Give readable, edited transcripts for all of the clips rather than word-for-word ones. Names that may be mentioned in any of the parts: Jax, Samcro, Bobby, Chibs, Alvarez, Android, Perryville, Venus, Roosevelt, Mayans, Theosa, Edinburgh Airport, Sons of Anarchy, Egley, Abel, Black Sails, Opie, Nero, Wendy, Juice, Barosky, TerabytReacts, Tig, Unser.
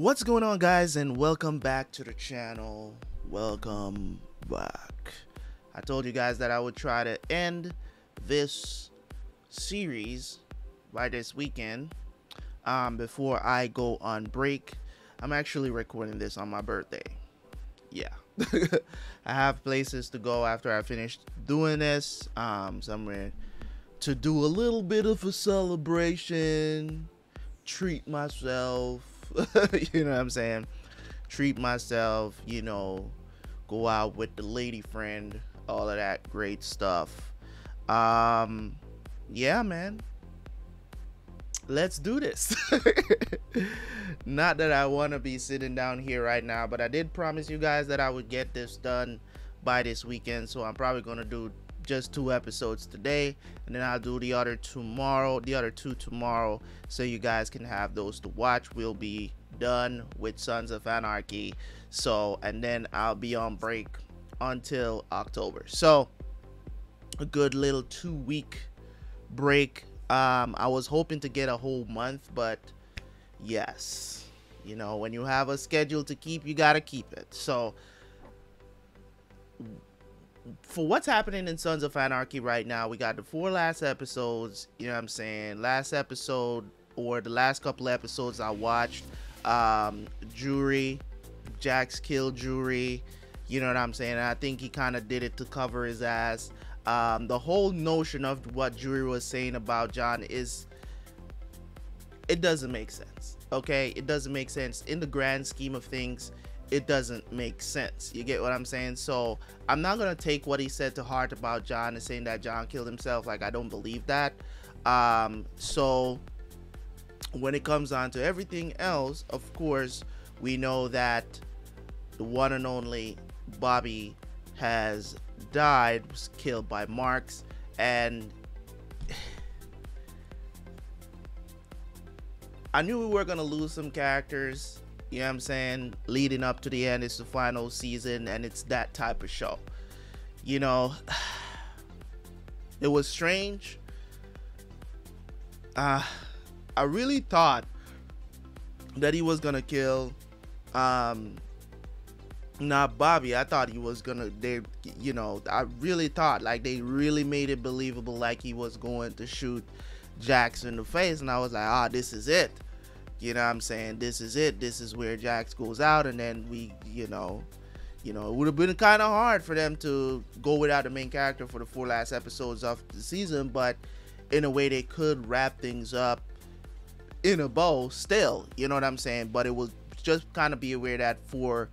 What's going on, guys, and welcome back to the channel. Welcome back. I told you guys that I would try to end this series by this weekend before I go on break. I'm actually recording this on my birthday. Yeah. I have places to go after I finish doing this, somewhere to do a little bit of a celebration, treat myself. You know what I'm saying? Treat myself, you know, go out with the lady friend, all of that great stuff. Yeah, man. Let's do this. Not that I want to be sitting down here right now, but I did promise you guys that I would get this done by this weekend. So I'm probably going to do just 2 episodes today, and then I'll do the other two tomorrow, so you guys can have those to watch. We'll be done with Sons of Anarchy, so, and then I'll be on break until October, so a good little 2-week break. I was hoping to get a whole month, but yes, you know, when you have a schedule to keep, you gotta keep it. So for what's happening in Sons of Anarchy right now, we got the 4 last episodes. You know what I'm saying? Last episode, or the last couple episodes I watched, Jury, Jax killed Jury. You know what I'm saying? And I think he kind of did it to cover his ass. The whole notion of what Jury was saying about John is, it doesn't make sense. Okay, it doesn't make sense in the grand scheme of things. It doesn't make sense. You get what I'm saying? So I'm not gonna take what he said to heart about John and saying that John killed himself. Like, I don't believe that. So when it comes on to everything else, of course, we know that the one and only Bobby has died, was killed by Marks, and I knew we were gonna lose some characters. You know what I'm saying? Leading up to the end, it's the final season, and it's that type of show. You know, it was strange. I really thought that he was gonna kill, not Bobby. I thought he was gonna, you know, I really thought, like, they really made it believable, like he was going to shoot Jax in the face, and I was like, ah, this is it. You know what I'm saying? This is it. This is where Jax goes out, and then we, you know, it would have been kind of hard for them to go without the main character for the 4 last episodes of the season, but in a way they could wrap things up in a bow still. You know what I'm saying? But it was just kind of be aware that 4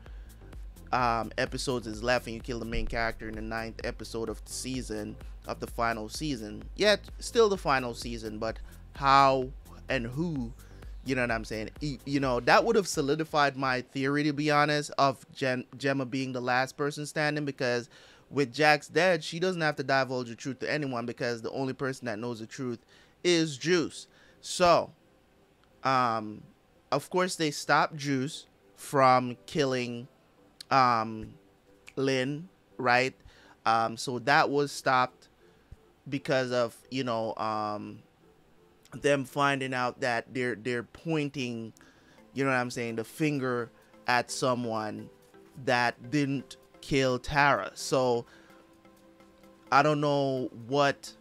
episodes is left, and you kill the main character in the 9th episode of the season, of the final season. Yet still the final season, but how and who. You know what I'm saying? You know, that would have solidified my theory, to be honest, of Gemma being the last person standing, because with Jax dead, she doesn't have to divulge the truth to anyone, because the only person that knows the truth is Juice. So, of course, they stopped Juice from killing Lin, right? So that was stopped because of, you know, them finding out that they're pointing, you know what I'm saying, the finger at someone that didn't kill Tara. So I don't know what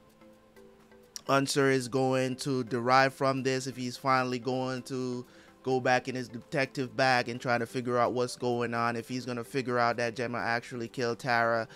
Unser is going to derive from this, if he's finally going to go back in his detective bag and try to figure out what's going on, if he's going to figure out that Gemma actually killed Tara,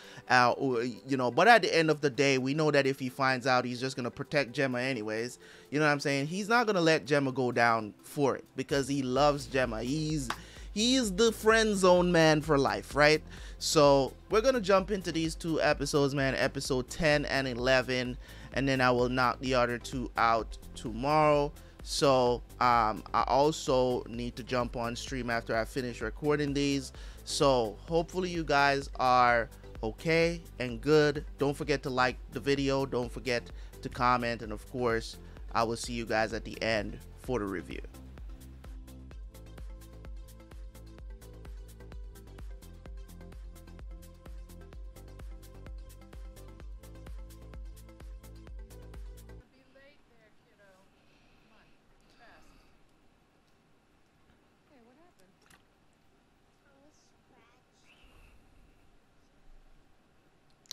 or, you know, but at the end of the day, we know that if he finds out, he's just going to protect Gemma anyways. You know what I'm saying? He's not going to let Gemma go down for it, because he loves Gemma. He's the friend zone man for life, right? So we're going to jump into these 2 episodes, man, episode 10 and 11, and then I will knock the other 2 out tomorrow. So I also need to jump on stream after I finish recording these. So hopefully you guys are okay and good. Don't forget to like the video. Don't forget to comment. And of course, I will see you guys at the end for the review.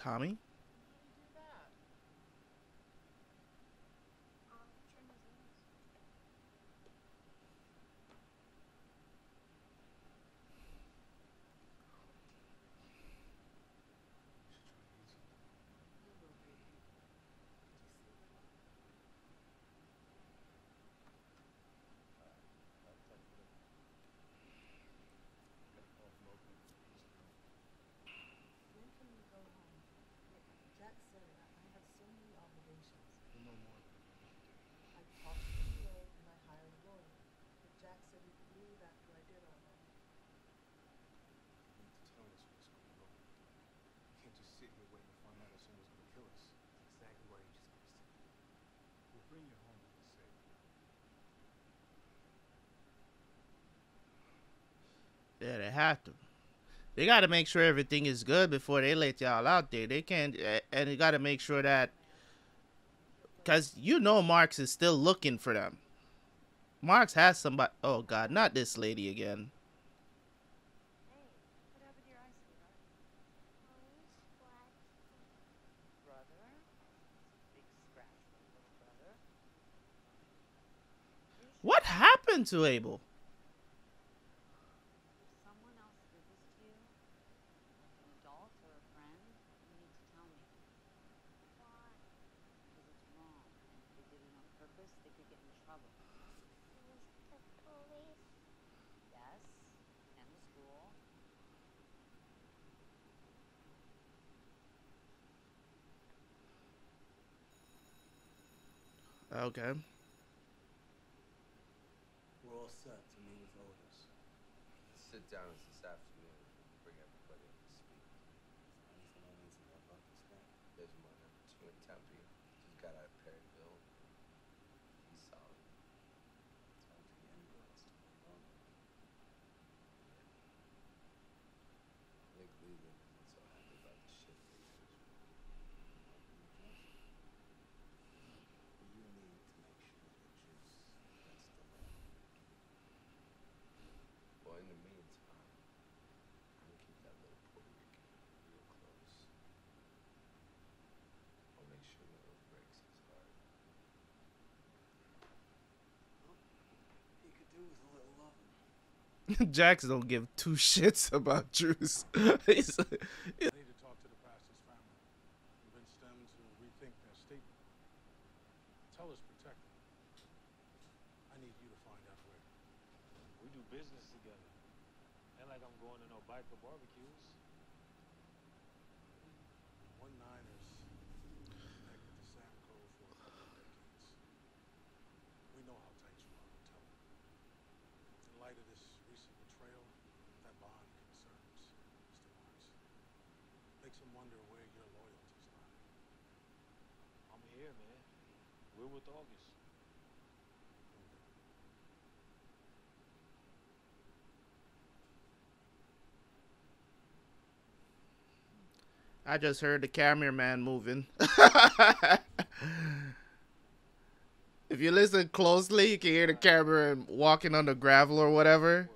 Tommy. Yeah, they have to. They got to make sure everything is good before they let y'all out there. They can't, and they got to make sure that, because you know Marx is still looking for them. Marx has somebody. Oh, God, not this lady again. What happened to Abel? Okay. We're all set to meet with elders. Let's sit down this afternoon and bring everybody up to speak. There's one number two in town here. He's got out of Perryville. He's solid. I think leaving isn't so happy about the shit. Jax don't give two shits about Juice. He's like, I need to talk to the pastor's family. Convince them to rethink their statement. Tell us, protect them. I need you to find out where. We do business together. Not like I'm going to no biker barbecues. 19ers connected to Samcro for a couple of decades. We know how tight you are to tell them. In light of this recent betrayal, that bond concerns Mr. Morris. Makes him wonder where your loyalties lie. I'm here, man. We're with August. I just heard the cameraman moving. If you listen closely, you can hear the camera walking on the gravel or whatever.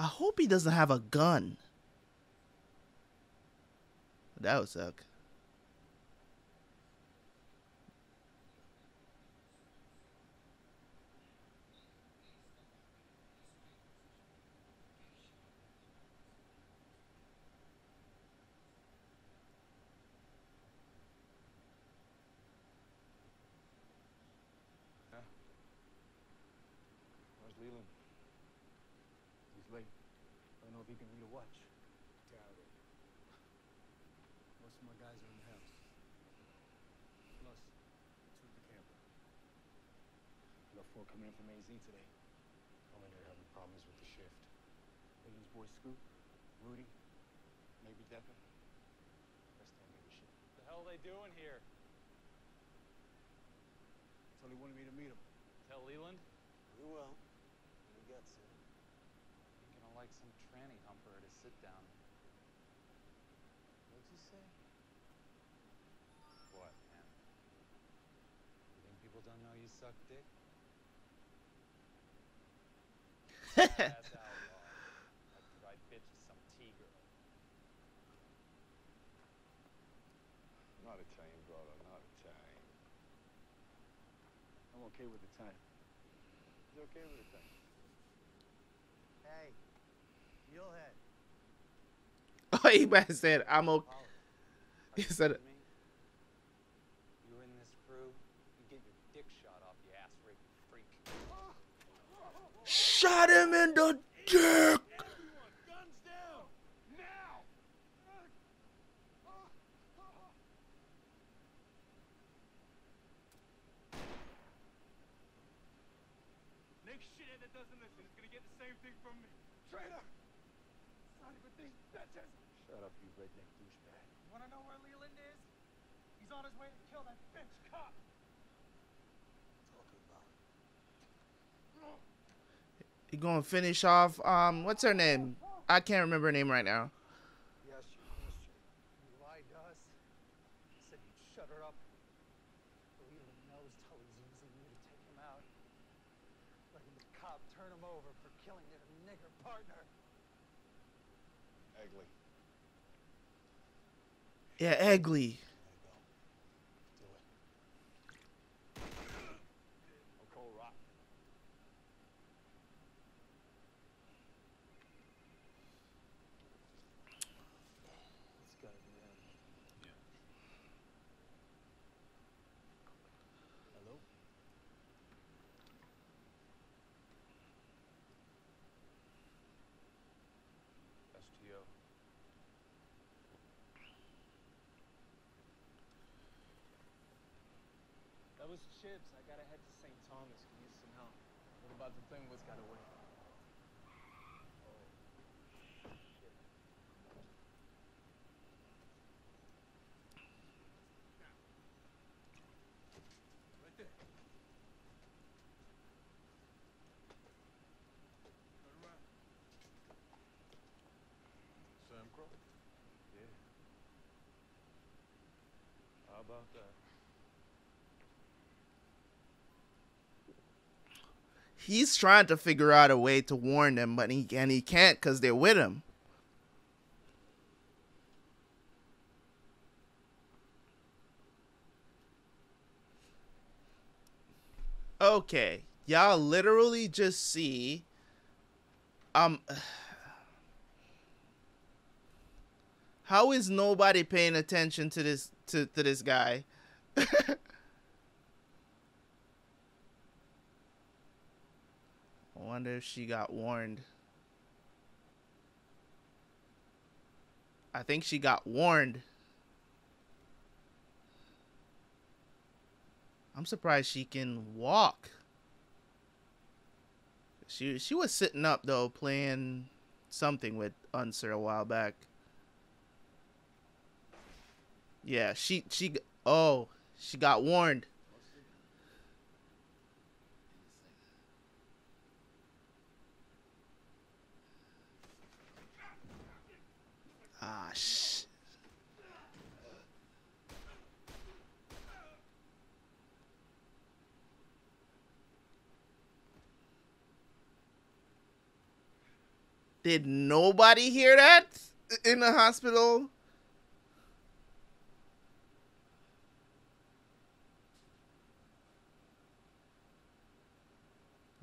I hope he doesn't have a gun. That would suck. Coming in from AZ today. I wonder how many problems with the shift. Williams boy Scoop, Rudy, maybe Devin. Rest don't give a shit. What the hell are they doing here? Tony wanted me to meet him. Tell Leland? We will. gets it. You're gonna like some tranny humper to sit down. What'd you say? What, man? You think people don't know you suck dick? That's outlaw. Like to ride bitch to some T-girl. Not Italian, brother, not Italian. I'm okay with the time. He's okay with the time. Hey, you'll head. Oh, he might have said, I'm okay. He said it. You in this crew, you get your dick shot off, you ass raping freak. Shot him in the dick! Shut up, you redneck douchebag. You wanna know where Leland is? He's on his way to kill that bitch cop. Talking about. He's gonna finish off. What's her name? I can't remember her name right now. Yes, you missed her. You lied to us. You said you'd shut her up. Leland knows how he's using you to take him out. Letting the cop turn him over for killing their nigger partner. Eggly. Yeah, Eggly. That was Chibs. I gotta head to St. Thomas. Can use some help. What about the thing was got away? Oh. Shit. Right there. Turn around. Samcro? Yeah. How about that? He's trying to figure out a way to warn them, but he can't because they're with him. Okay, y'all literally just see, how is nobody paying attention to this to this guy? I wonder if she got warned. I think she got warned. I'm surprised she can walk. She was sitting up though, playing something with Unser a while back. Yeah, she got warned. Ah, shit. Did nobody hear that in the hospital?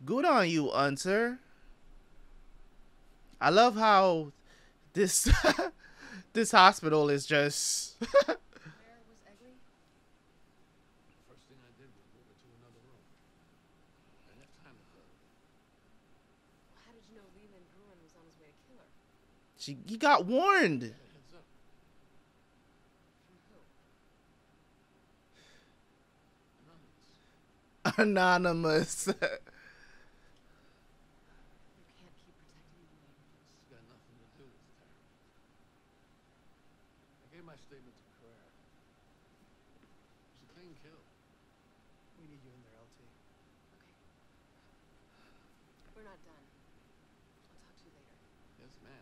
Good on you, Unser. I love how this... This hospital is just. Where was Egley? The first thing I did was move her to another room. And that time occurred. Well, how did you know Leland Bruin was on his way to kill her? He got warned. From who? Anonymous. Anonymous. We're not done. Yes, ma'am.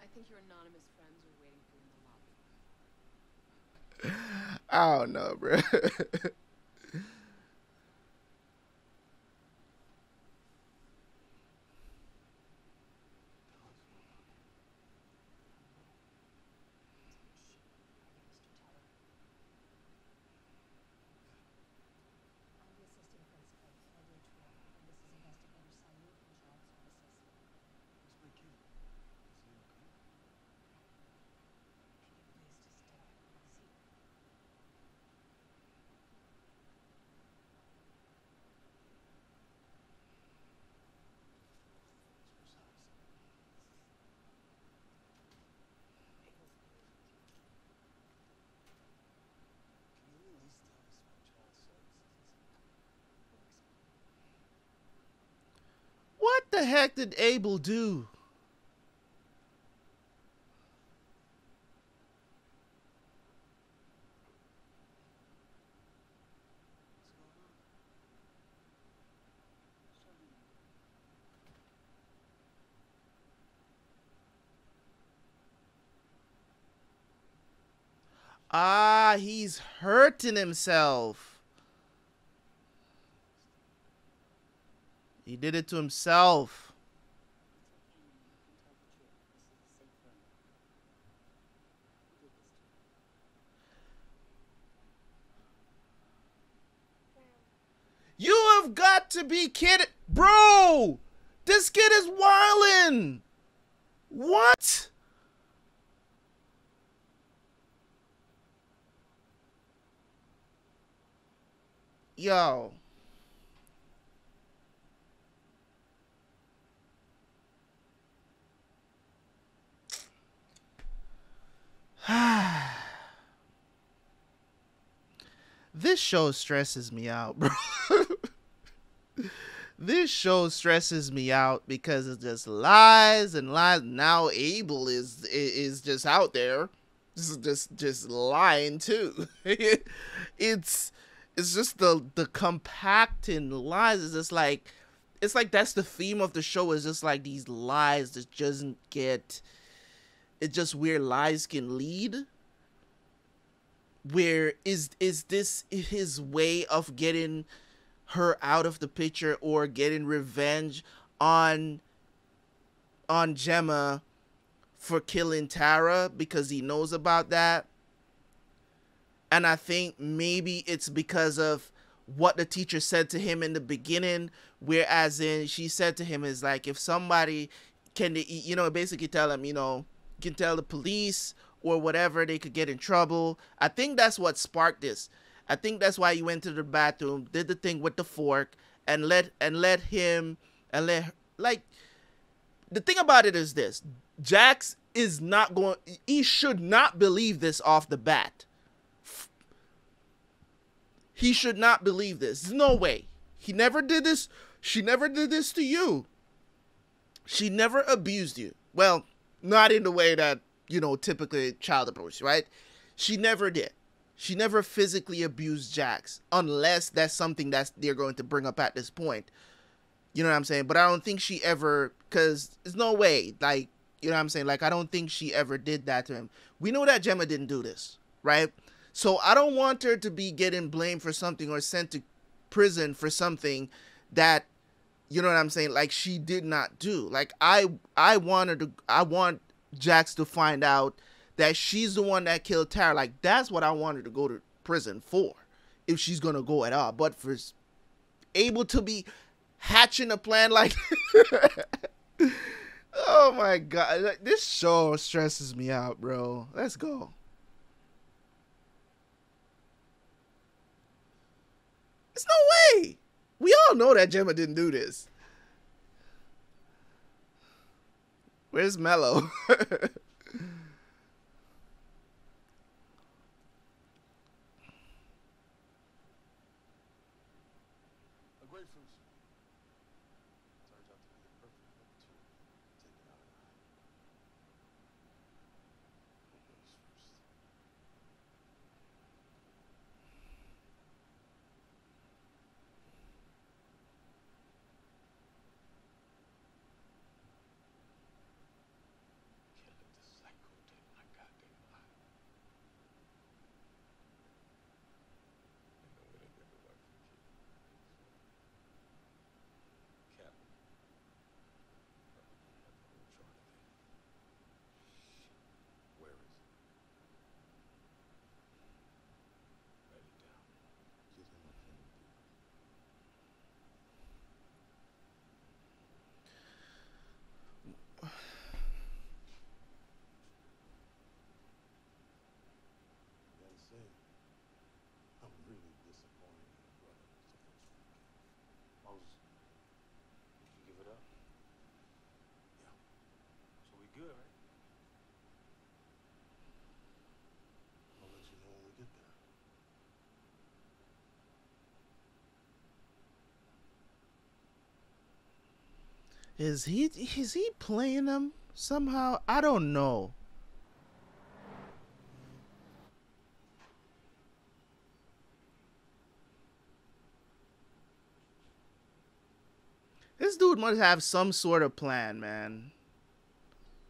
I think your anonymous friends are waiting for you in the lobby. I don't know, bro. What the heck did Abel do? Ah, he's hurting himself. He did it to himself. You have got to be kidding. Bro, this kid is wildin'. What? Yo. This show stresses me out, bro. This show stresses me out because it's just lies and lies. Now Abel is just out there, just lying too. It's just the compacting lies. It's just like, it's like that's the theme of the show, is just like these lies that doesn't get. It's just where lies can lead. Where is this his way of getting her out of the picture or getting revenge on Gemma for killing Tara, because he knows about that? And I think maybe it's because of what the teacher said to him in the beginning, whereas in she said to him is like, if somebody can, you know, basically tell him, you know, can tell the police or whatever, they could get in trouble. I think that's what sparked this. I think that's why you went to the bathroom, did the thing with the fork, and let him and let her, like, the thing about it is this: Jax is not going. He should not believe this off the bat. He should not believe this. There's no way. He never did this. She never did this to you. She never abused you. Well. Not in the way that, you know, typically child abuse, right? She never did. She never physically abused Jax, unless that's something that they're going to bring up at this point. You know what I'm saying? But I don't think she ever, because there's no way, like, you know what I'm saying? Like, I don't think she ever did that to him. We know that Gemma didn't do this, right? So I don't want her to be getting blamed for something or sent to prison for something that, you know what I'm saying? Like, she did not do. Like, I want Jax to find out that she's the one that killed Tara. Like, that's what I want her to go to prison for, if she's gonna go at all. But for Abel to be hatching a plan like, oh my God, like, this show stresses me out, bro. Let's go. There's no way. We all know that Gemma didn't do this. Where's Mello? Sails, you can give it up. Yeah. So we good, right? I'll let you know when we get there. Is he playing them somehow? I don't know. This dude must have some sort of plan, man.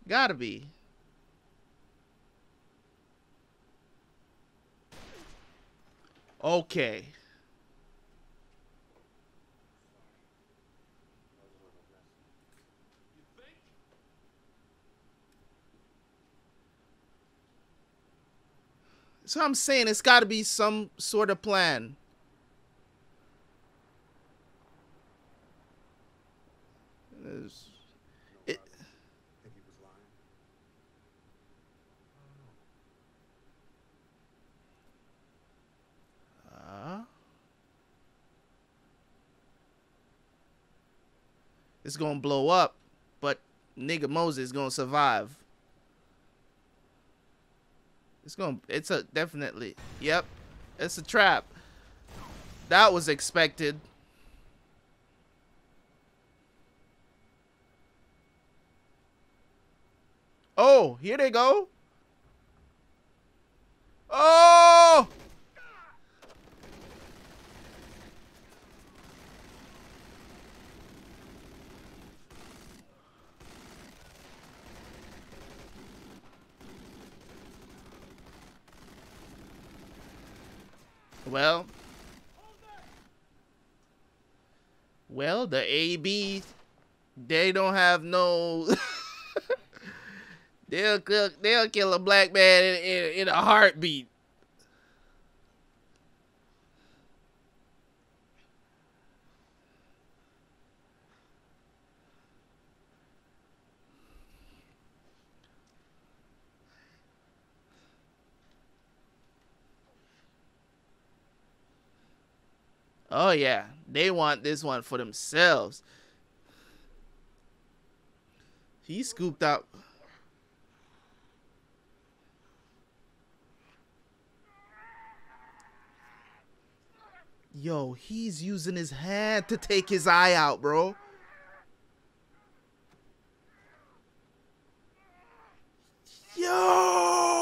Gotta be. Okay. So I'm saying it's gotta be some sort of plan. It, I think he was lying. It's gonna blow up, but nigga Moses is gonna survive. It's a definitely. Yep. It's a trap. That was expected. Oh, here they go. Oh! Well, the AB, they don't have no. They'll kill a black man in a heartbeat. Oh yeah, they want this one for themselves. He scooped out. Yo, he's using his hand to take his eye out, bro. Yo!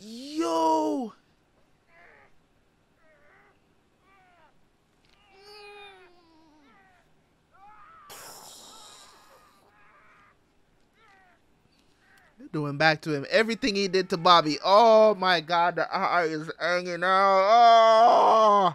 Yo! Doing back to him everything he did to Bobby. Oh my God, the eye is hanging out. Oh.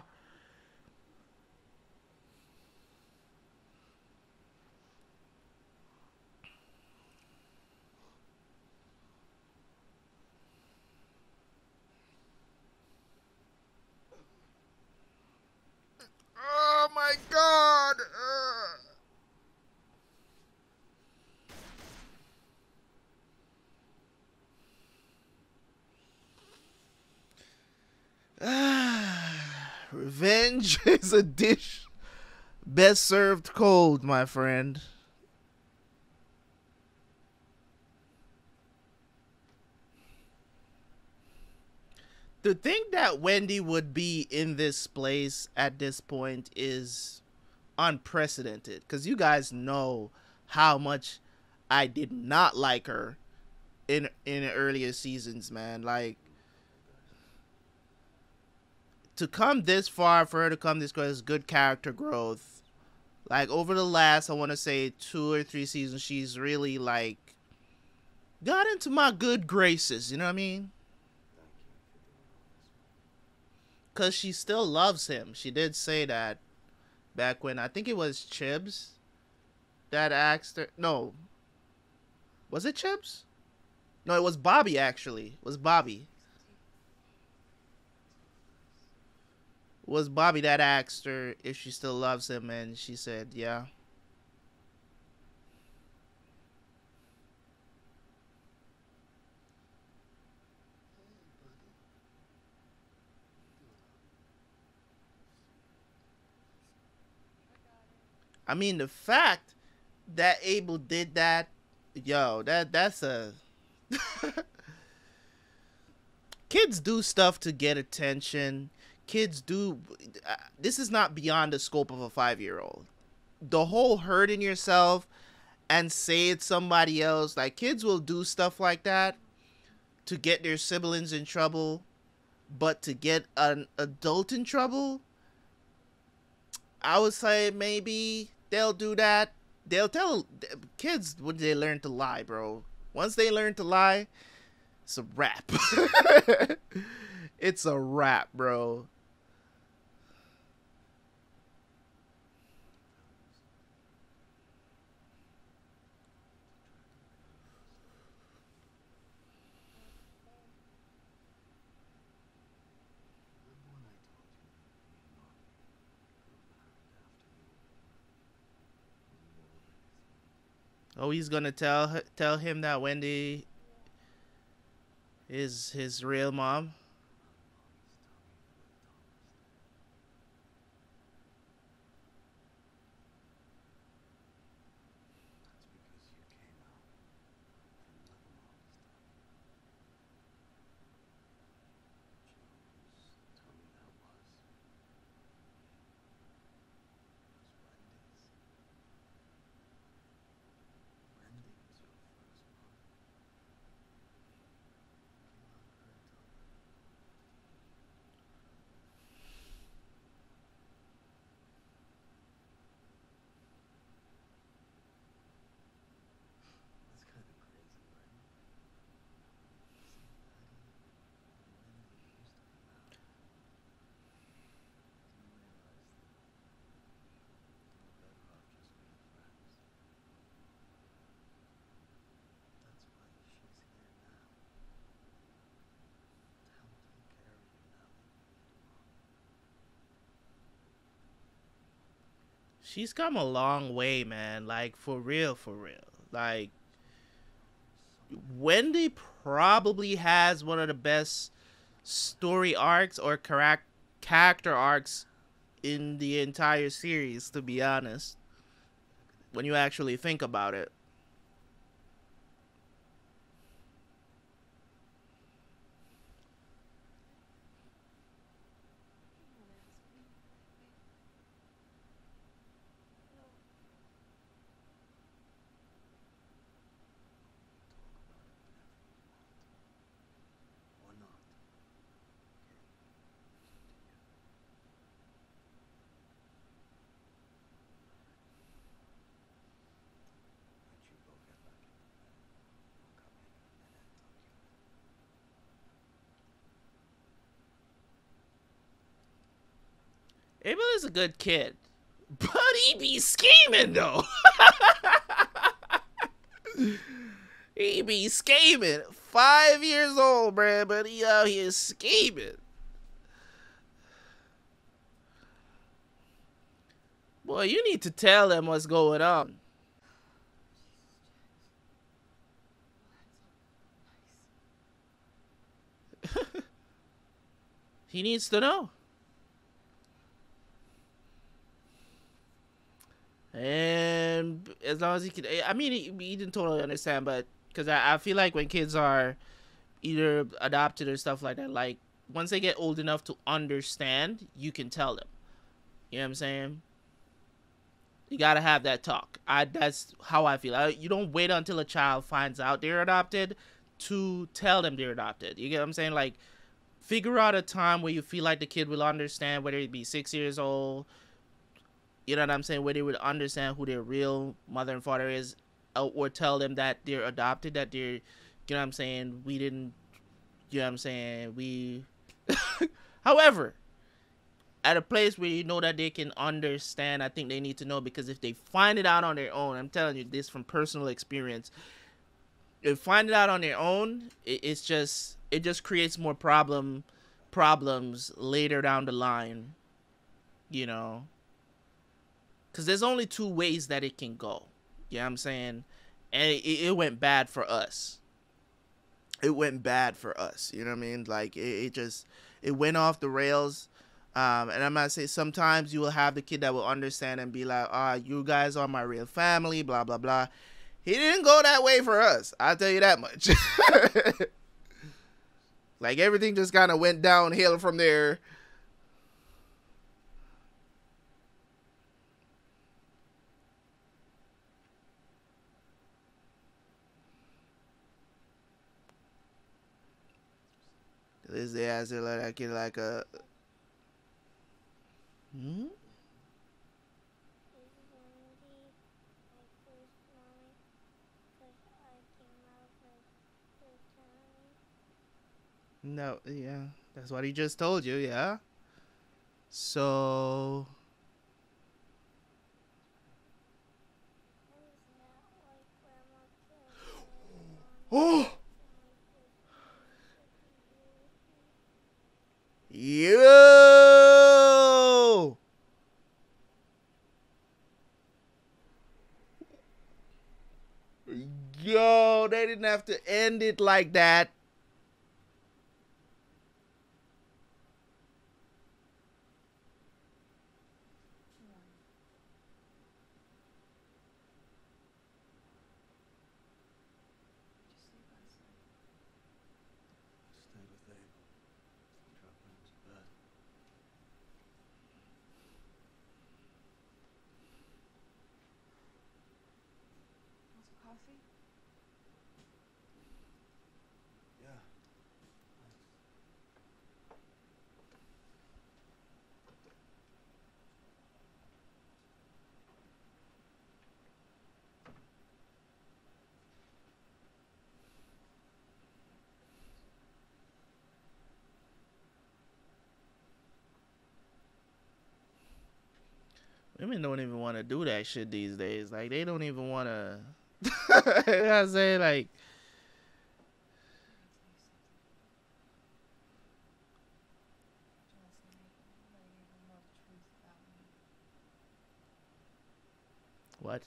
Oh my God. Revenge is a dish best served cold, my friend. The thing that Wendy would be in this place at this point is unprecedented, because you guys know how much I did not like her in earlier seasons, man. Like, to come this far, for her to come this far, is good character growth. Like, over the last, I want to say, 2 or 3 seasons, she's really, like, got into my good graces, you know what I mean? Because she still loves him. She did say that back when, I think it was Chibs that asked her. No. Was it Chibs? No, it was Bobby, actually. It was Bobby. Was Bobby that asked her if she still loves him, and she said, yeah. I mean, the fact that Abel did that, yo, that's a... Kids do stuff to get attention. Kids do... This is not beyond the scope of a 5-year-old. The whole hurting yourself and say it's somebody else. Like, kids will do stuff like that to get their siblings in trouble. But to get an adult in trouble, I would say maybe they'll do that. They'll tell kids when they learn to lie, bro. Once they learn to lie, it's a wrap. It's a wrap, bro. Oh, he's gonna tell him that Wendy is his real mom. She's come a long way, man. Like, for real, for real. Like, Wendy probably has one of the best story arcs or character arcs in the entire series, to be honest, when you actually think about it. Abel is a good kid, but he be scheming, though. He be scheming. 5 years old, bruh, but he out here scheming. Boy, you need to tell him what's going on. He needs to know. And as long as he can, I mean, he didn't totally understand, but because I feel like when kids are either adopted or stuff like that, like once they get old enough to understand, you can tell them. You know what I'm saying? You gotta have that talk. That's how I feel. You don't wait until a child finds out they're adopted to tell them they're adopted. You get what I'm saying? Like, figure out a time where you feel like the kid will understand, whether it be 6 years old. You know what I'm saying? Where they would understand who their real mother and father is, or tell them that they're adopted, that they're, you know what I'm saying? We didn't, you know what I'm saying? We, however, at a place where you know that they can understand, I think they need to know, because if they find it out on their own, I'm telling you this from personal experience, if find it out on their own, it just creates more problems later down the line, you know? Because there's only two ways that it can go. You know what I'm saying? And it went bad for us. It went bad for us. You know what I mean? Like, it went off the rails. And I'm gonna say sometimes you will have the kid that will understand and be like, ah, you guys are my real family, blah, blah, blah. He didn't go that way for us. I'll tell you that much. Like, everything just kind of went downhill from there. This day I still like that kid like a... Hmm? No, yeah. That's what he just told you, yeah? So... Oh! Yo! Yo, they didn't have to end it like that. Women don't even want to do that shit these days. Like, they don't even want to... You know what I'm saying? Like... What?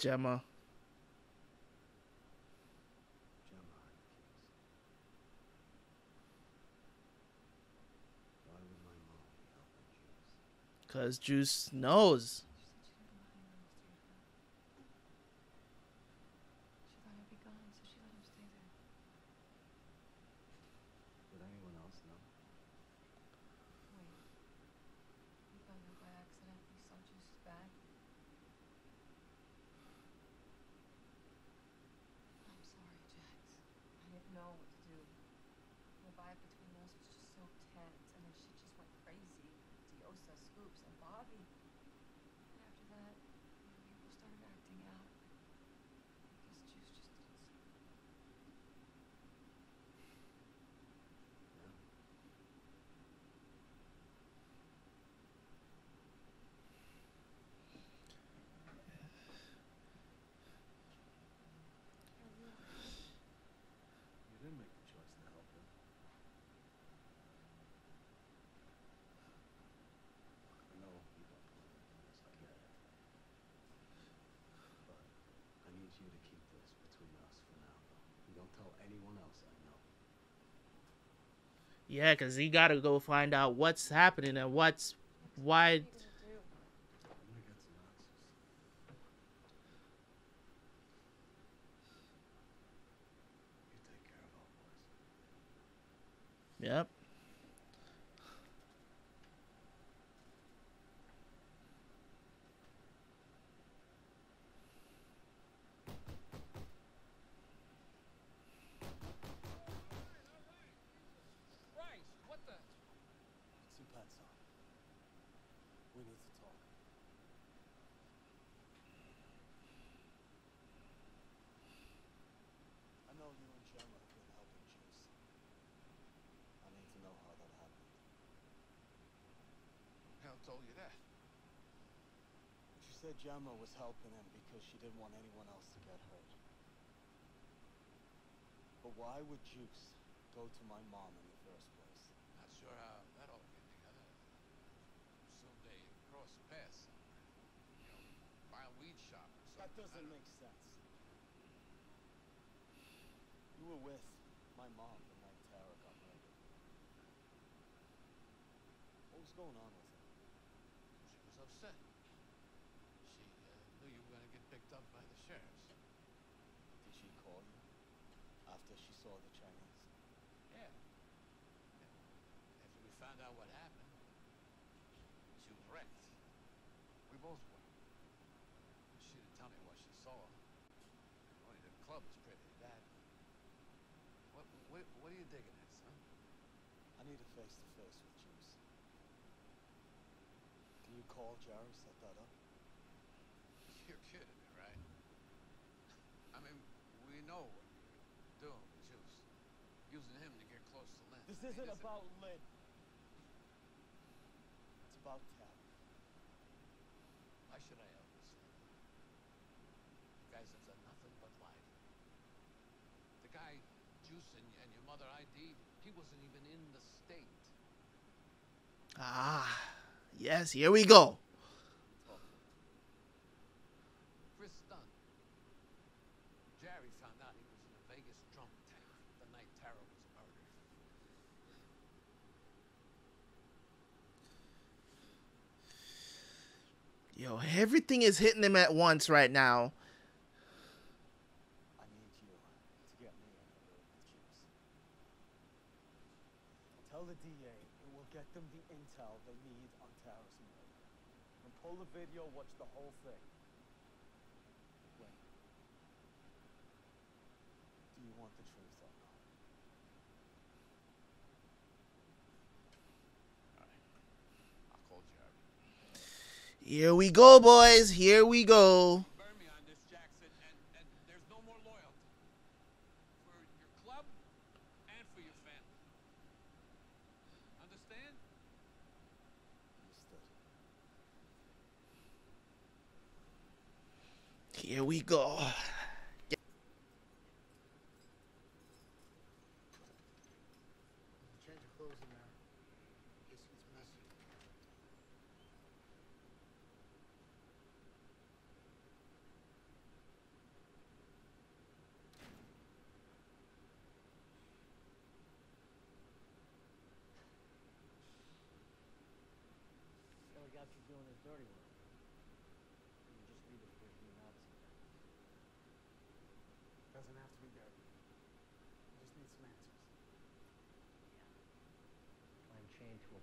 Gemma. Because Juice knows. Yeah, because he got to go find out what's happening and what's... why... Yep. Told you that. But you said Gemma was helping him because she didn't want anyone else to get hurt. But why would Juice go to my mom in the first place? Not sure how that all came together. Someday you cross paths somewhere. You know, buy a weed shop or something. That doesn't make sense. You were with my mom the night Tara got murdered. What was going on with her? She was upset. She knew you were going to get picked up by the sheriffs. Did she call you? After she saw the Chinese? Yeah. After we found out what happened, she was wrecked. We both were. She didn't tell me what she saw. Only the club was privy to that. What are you digging at, son? I need a face-to-face with Juice. Can you call Jared, set that up? You're kidding me, right? I mean, we know what doing with Juice. Using him to get close to Lin. This isn't about Lin. It's about Tara. Why should I help this thing? You guys have done nothing but lie. The guy, Juice, and your mother ID'd, he wasn't even in the state. Ah, yes, here we go. Yo, everything is hitting him at once right now. I need you to get me in the room with Chibs. Tell the DA it will get them the intel they need on Tara's murder. And pull the video, watch the whole thing. Wait. Do you want the truth or not? Here we go, boys. Here we go. Burn me on this, Jackson, and there's no more loyalty for your club and for your family. Understand? Understood. Here we go.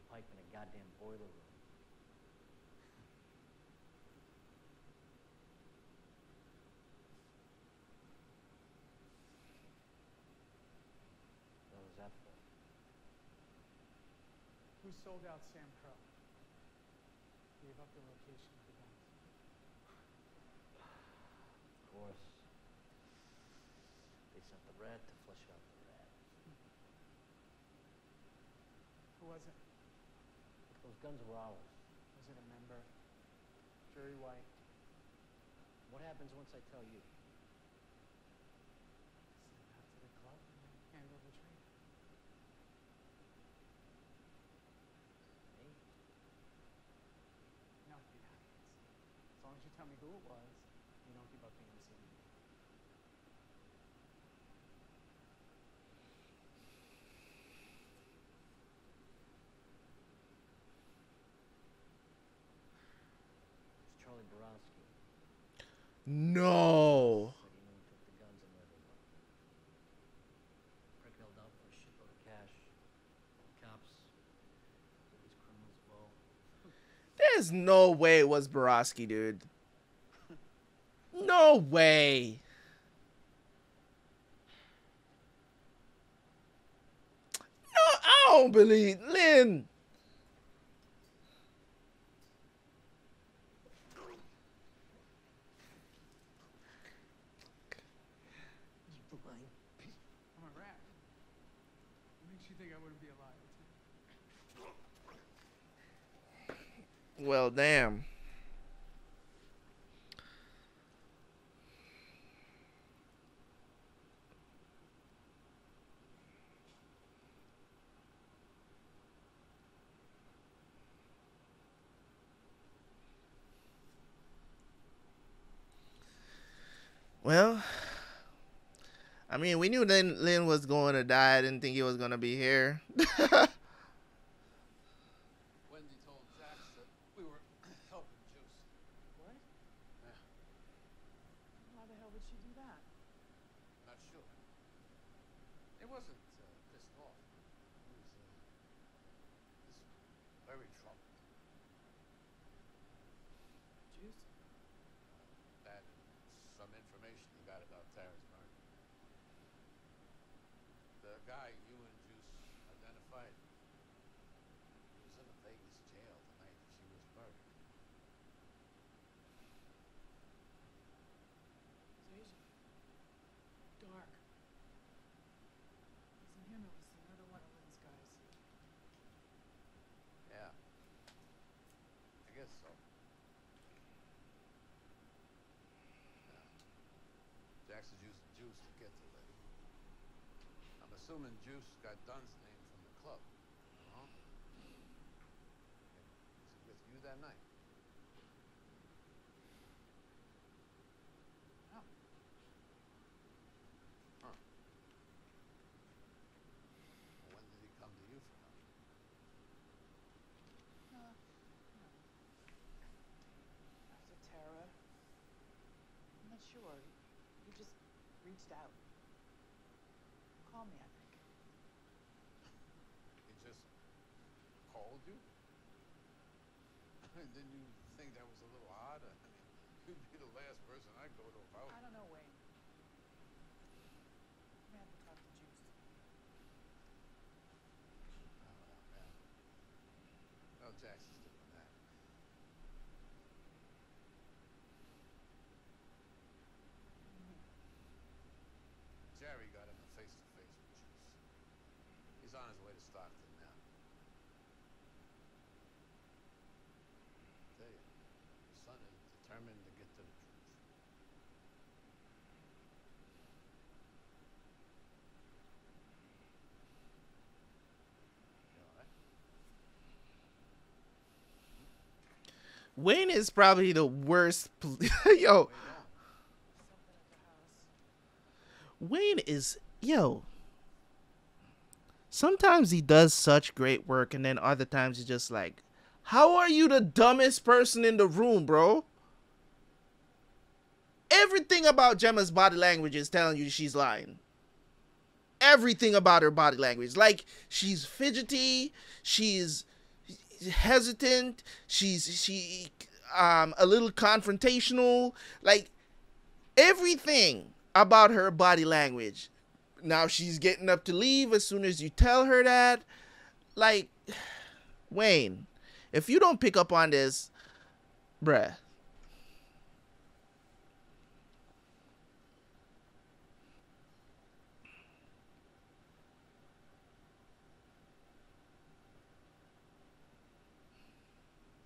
Pipe in a goddamn boiler room. What was that for? Who sold out Samcro? Gave up the location for that. Of course. They sent the rat to flush out the rat. Who was it? Those guns were ours. Was it a member? Jerry White? What happens once I tell you? Send out to the club and handle the trade. Me? No, it happens. As long as you tell me who it was, you don't give up being the same. Barosky. No. Prick held out for a shitload of cash. Cops. These criminals as well. There's no way it was Barosky, dude. No way. No, I don't believe Lin. Well, damn. Well, I mean, we knew Lin was going to die. I didn't think he was going to be here. Wendy told Jax that we were helping Juice. What? Yeah. Why the hell would she do that? Not sure. It wasn't pissed off. It was very troubled. Juice? That some information you got about Tara's murder. The guy you and Juice identified, he was in the Vegas jail the night that she was murdered. It's dark. It wasn't him, it was another one of Lynn's guys. Yeah. I guess so. Yeah. Jax is using Juice to get to Lynn. I'm assuming Juice got Dunn's name from the club. Uh-huh. Was it with you that night? No. Huh. Well, when did he come to you for help? No. After Tara. I'm not sure. You just reached out. Call me, I think. He just called you? Didn't you think that was a little odd? I mean, you'd be the last person I'd go to about. I don't know, Wayne. I have to talk to Juice. No, Jax is doing that. Jerry got him face-to-face with Juice. He's on his way to Stockton now. Tell you, your son is determined to get to the truth. You all right? Wayne is probably the worst. Yo. Wayne is, yo, sometimes he does such great work, and then other times he's just like, how are you the dumbest person in the room, bro? Everything about Gemma's body language is telling you she's lying. Everything about her body language. Like, she's fidgety, she's hesitant, she's a little confrontational, like, everything about her body language. Now she's getting up to leave as soon as you tell her that. Like, Wayne, if you don't pick up on this, bruh.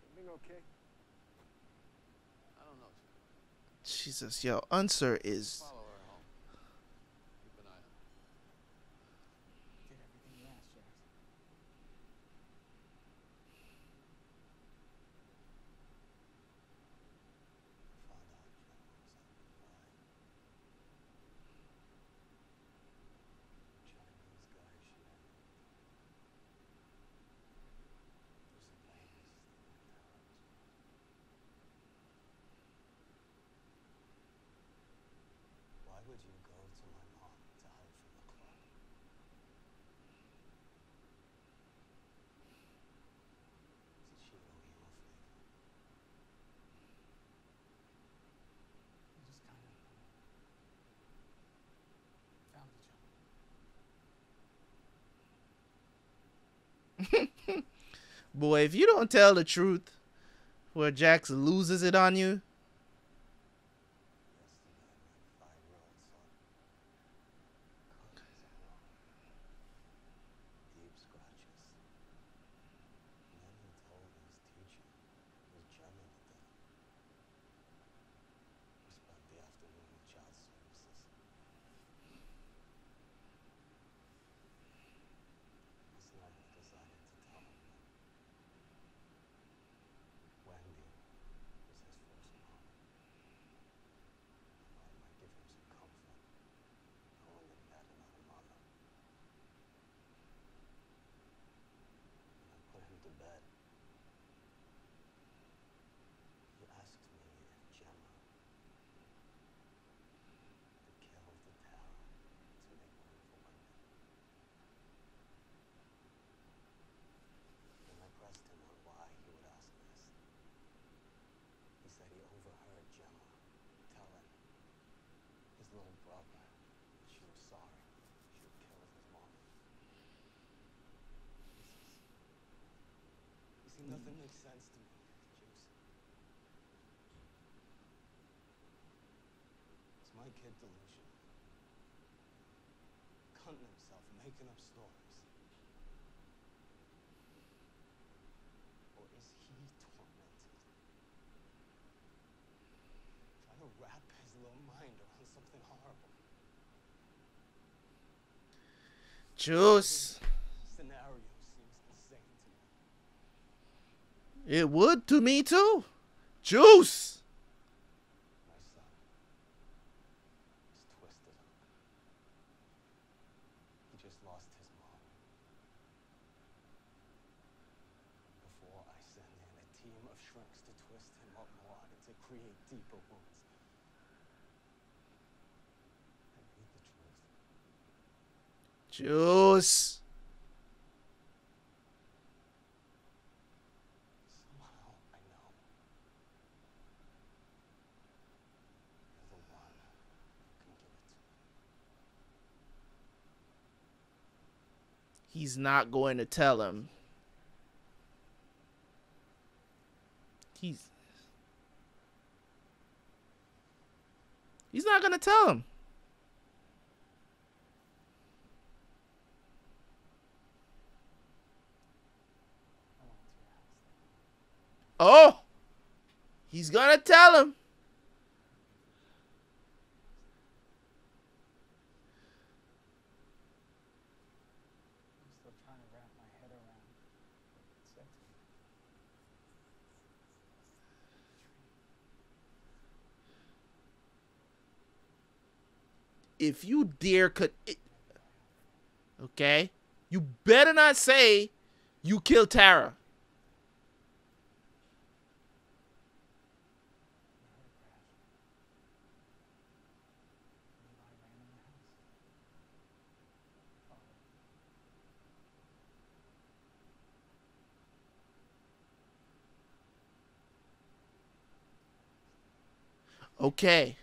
Everything okay? I don't know. Jesus, yo, Unser is... Boy, if you don't tell the truth, where Jax loses it on you. little brother. She was sorry. She would kill his mom. You see, nothing makes sense to me, Juice. It's my kid delusion. Cutting himself, making up stories. Or is he tormented? Trying to wrap his little mind around something horrible. Juice. Scenario seems insane to me. It would to me too. Juice. My son is twisted up. He just lost his mom. Before I send in a team of shrinks to twist him up more and to create deeper wounds. I need the truth. Juice. Somehow I know. You're the one who can give it to me. He's not going to tell him. He's not gonna tell him. Oh, he's gonna tell him. I'm still trying to wrap my head around what it said to me. If you dare okay, you better not say you killed Tara. Okay.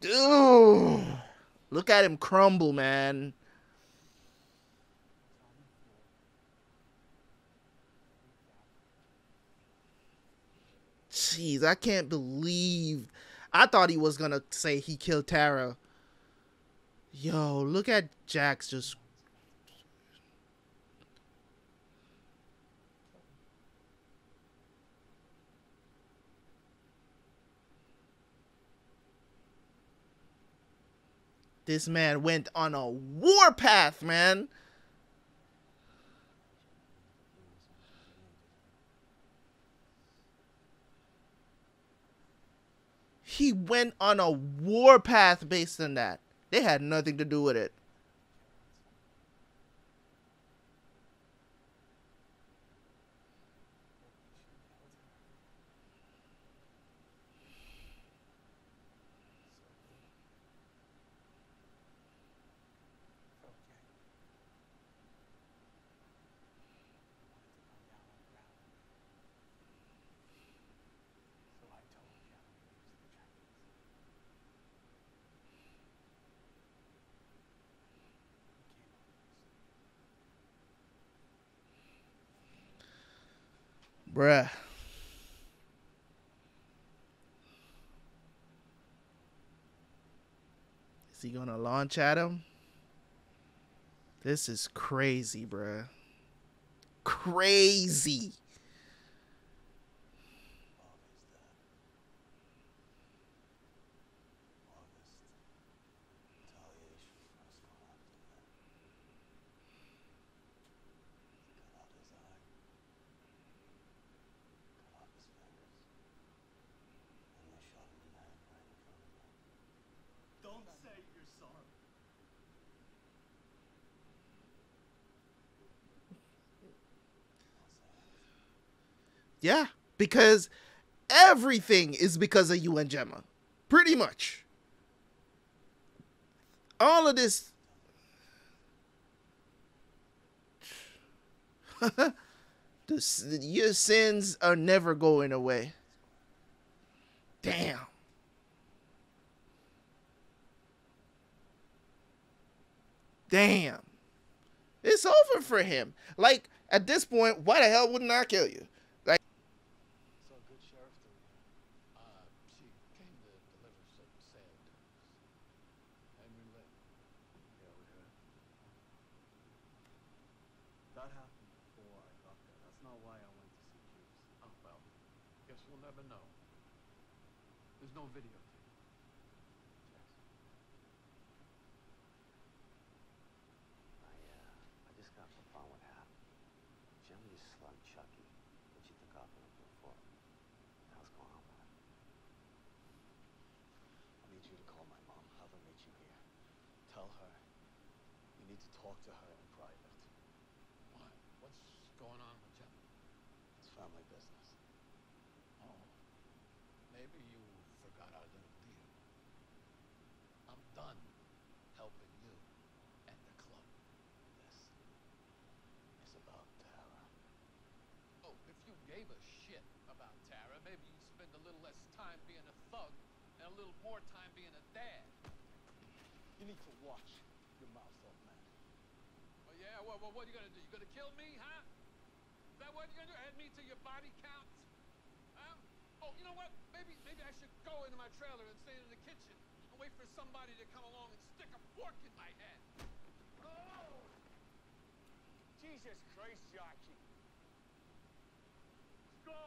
Dude, look at him crumble, man. Jeez, I can't believe. I thought he was gonna say he killed Tara. Yo, look at Jax just. This man went on a war path, man. He went on a war path based on that. They had nothing to do with it. Bruh. Is he gonna launch at him? This is crazy, bruh. Crazy. Yeah, because everything is because of you and Gemma. Pretty much. All of this Your sins are never going away. Damn. Damn. It's over for him. Like, at this point, why the hell wouldn't I kill you? Like, so good sheriff, she came to deliver some sand. And we let that happened before I got there. That's not why I went to see Juice. Oh well. Guess we'll never know. There's no video. Talk to her in private. Why? What's going on with Gemma? It's family business. Oh. Maybe you forgot our little deal. I'm done helping you and the club. This is about Tara. Oh, if you gave a shit about Tara, maybe you'd spend a little less time being a thug and a little more time being a dad. You need to watch your mouth, old man. Yeah, well, what are you gonna do? You gonna kill me, huh? Is that what you're gonna do? Add me to your body count? Huh? Oh, you know what? Maybe I should go into my trailer and stay in the kitchen and wait for somebody to come along and stick a fork in my head. Oh! Jesus Christ, Jackie. Let's go!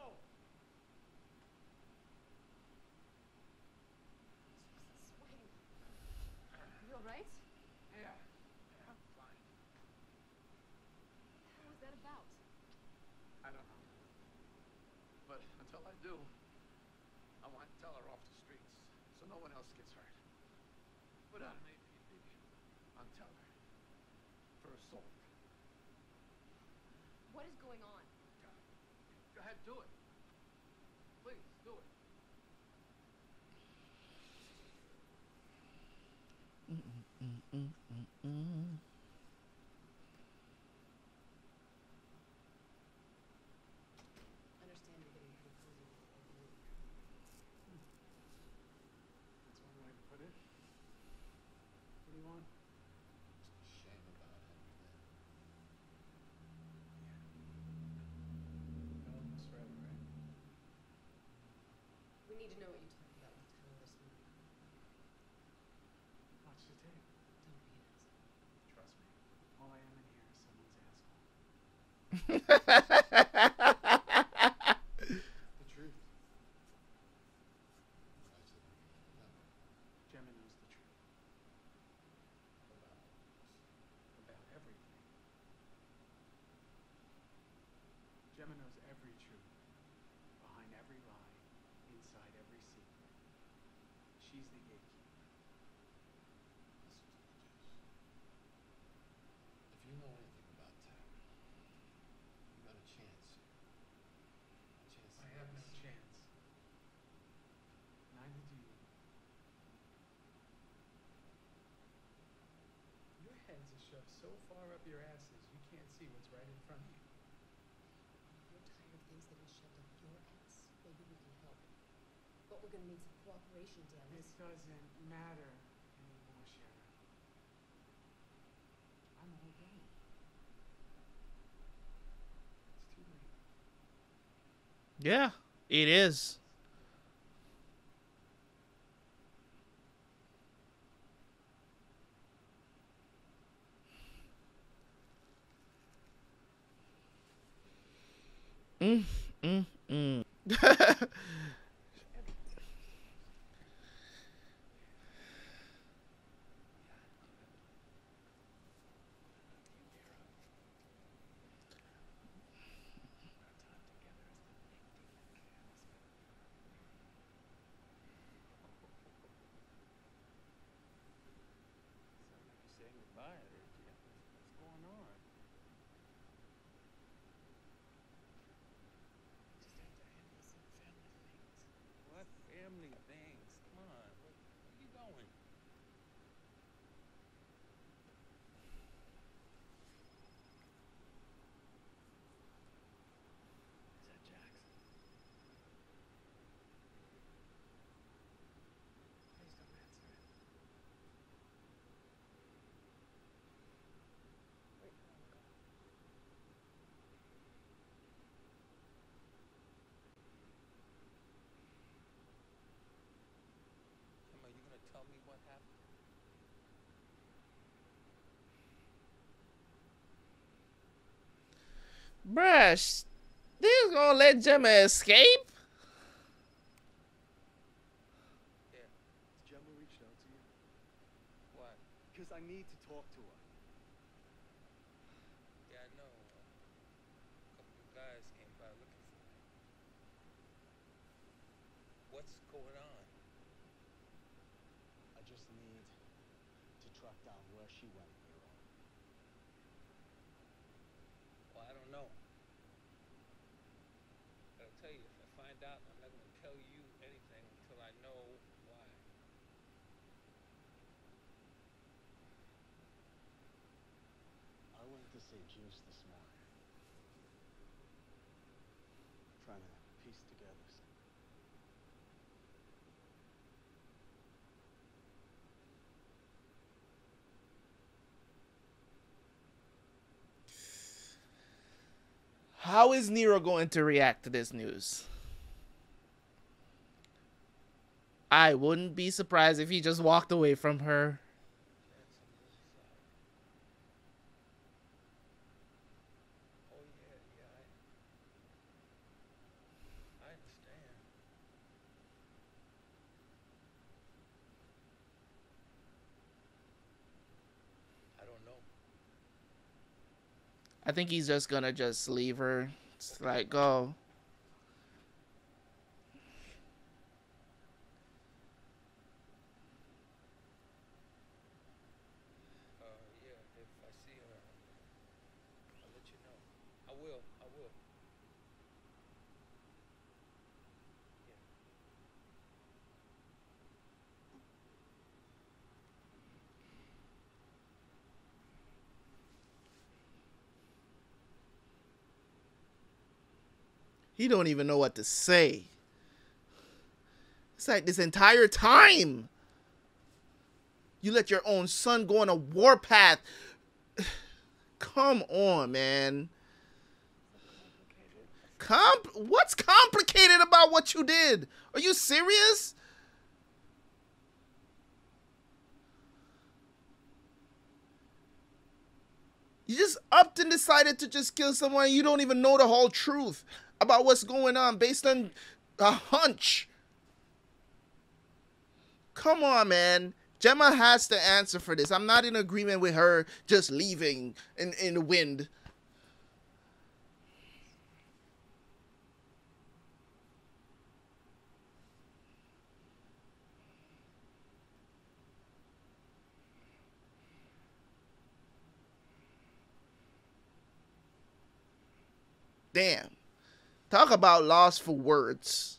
You all right? Yeah. Until I do, I want Teller off the streets so no one else gets hurt. Put out an APB on Teller for assault. What is going on? Go ahead, do it. Please, do it. I need to know what you talked about last time this morning. Watch the tape. Don't be an asshole. Trust me. All I am in here is someone's asshole. The truth. Gemma knows the truth. About everything. Gemma knows every truth. Behind every lie. Inside every secret. She's the gatekeeper. If you know anything about Tara, you got a chance. I have no chance. Neither do you. Your heads are shoved so far up your asses you can't see what's right in front of you. You're tired of things that are shoved up your ass. Maybe we can help. But we're gonna need some cooperation, damn it. This doesn't matter anymore, Sheriff. I'm all done. It's too late. Yeah, it is. Bruh, they was gonna let Gemma escape? Yeah. Gemma reached out to you. Why? Because I need to talk to her. Yeah, I know. A couple of guys came by looking for me. What's going on? I just need to track down where she went. Out, I'm not going to tell you anything until I know why. I went to see Juice this morning. Trying to piece together something. How is Nero going to react to this news? I wouldn't be surprised if he just walked away from her. Oh, yeah, I understand. I don't know. I think he's just gonna leave her. Just like, go. He don't even know what to say. It's like this entire time you let your own son go on a warpath. Come on, man. What's complicated about what you did? Are you serious? You just upped and decided to just kill someone and you don't even know the whole truth about what's going on based on a hunch. Come on, man. Gemma has to answer for this. I'm not in agreement with her just leaving in the wind. Damn. Talk about loss for words.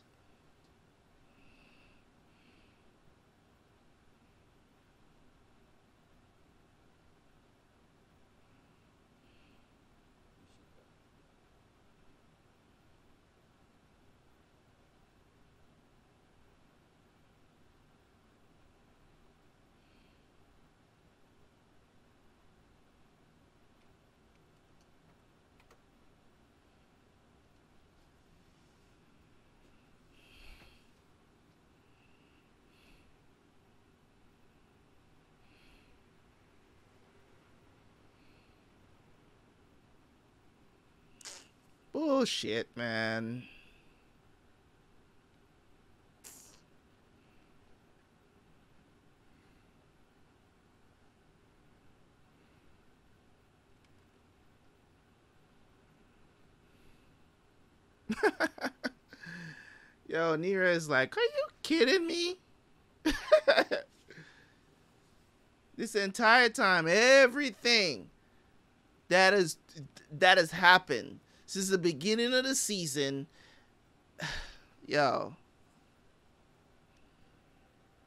Bullshit, man. Yo, Nero is like, are you kidding me? This entire time, everything that is that has happened since the beginning of the season, yo,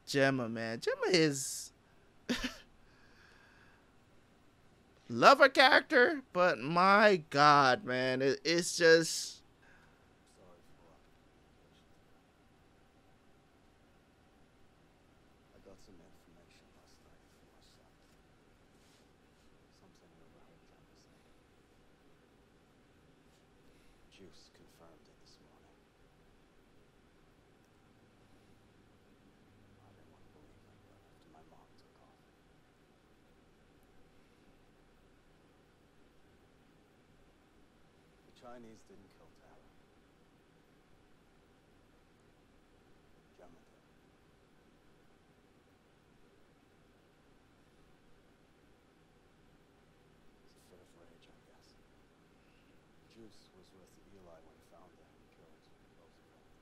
Gemma, man, Gemma is love her character, but my God, man, it's just confirmed it this morning. I didn't want to believe my brother after my mom took off. We Chinese didn't kill Tara. Gemma did. It's a fit of rage, I guess. Juice was with Eli when he found her and killed Roosevelt.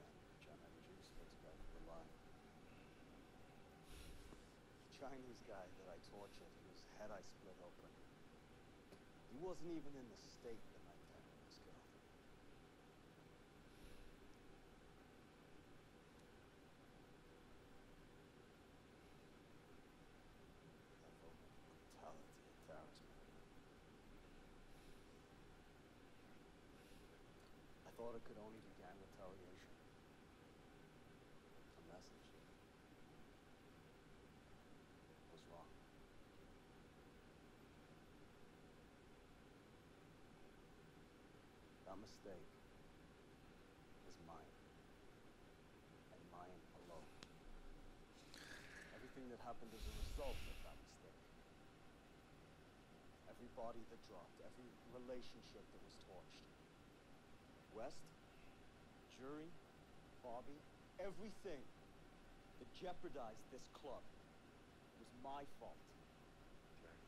Again, Gemma and Juice goes back to the line. The Chinese guy that I tortured, whose head I split open, he wasn't even in the state the night Tara was killed. The level of brutality at Tara's murder. I thought it could only be gang retaliation. The message was wrong. That mistake is mine, and mine alone. Everything that happened is a result of that mistake. Every body that dropped, every relationship that was torched. West, Jury, Bobby, everything that jeopardized this club was my fault. Jerry.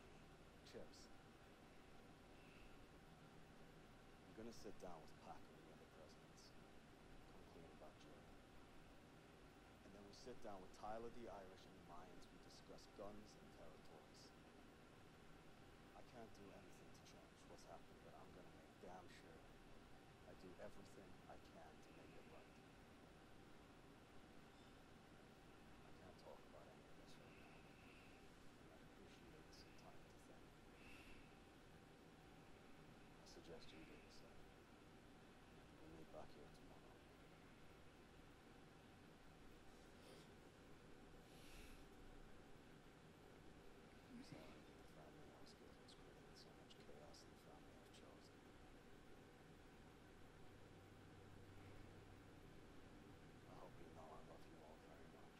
Chibs. I'm gonna sit down with Packer and the other presidents, complain about Jerry. And then we'll sit down with Tyler the Irish and the Mayans. We discuss guns and territories. I can't do anything to change what's happened, but I'm gonna make damn sure I do everything I can to make it right. I can't talk about any of this right now. And I appreciate some time to think. I suggest you do the same. We'll meet back here tomorrow. I'm sorry for the family I was given. It's creating so much chaos in the family I've chosen. I hope you know I love you all very much.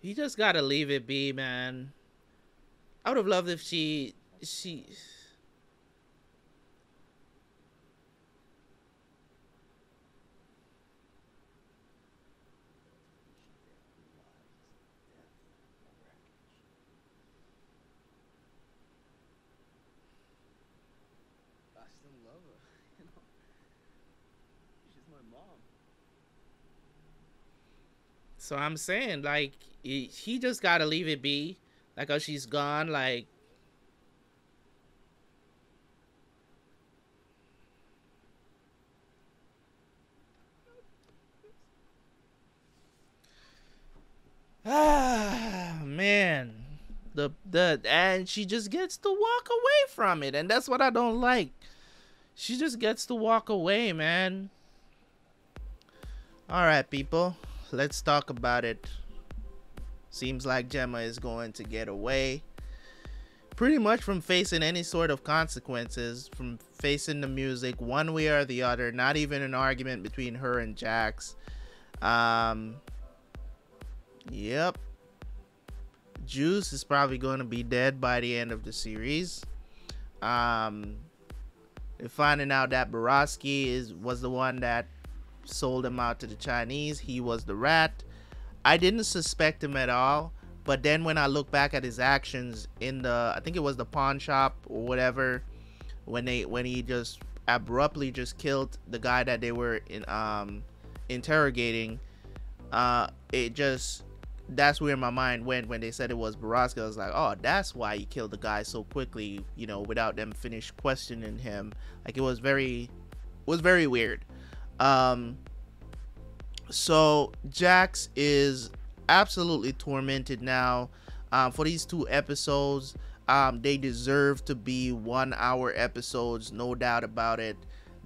You just gotta leave it be, man. I would have loved if she So I'm saying, like, he just gotta leave it be. Like, oh, she's gone, like. Ah, man. And she just gets to walk away from it. And that's what I don't like. She just gets to walk away, man. All right, people. Let's talk about it. Seems like Gemma is going to get away pretty much from facing any sort of consequences, from facing the music one way or the other. Not even an argument between her and Jax. Yep. Juice is probably going to be dead by the end of the series. They're finding out that Barosky was the one that sold him out to the Chinese. He was the rat. I didn't suspect him at all, but then when I look back at his actions in the, I think it was the pawn shop or whatever, when he just abruptly just killed the guy that they were interrogating, it just, that's where my mind went when they said it was Barosky. I was like, oh, that's why he killed the guy so quickly, you know, without them finish questioning him. Like, it was very weird. So Jax is absolutely tormented now. For these two episodes, they deserve to be 1 hour episodes, no doubt about it.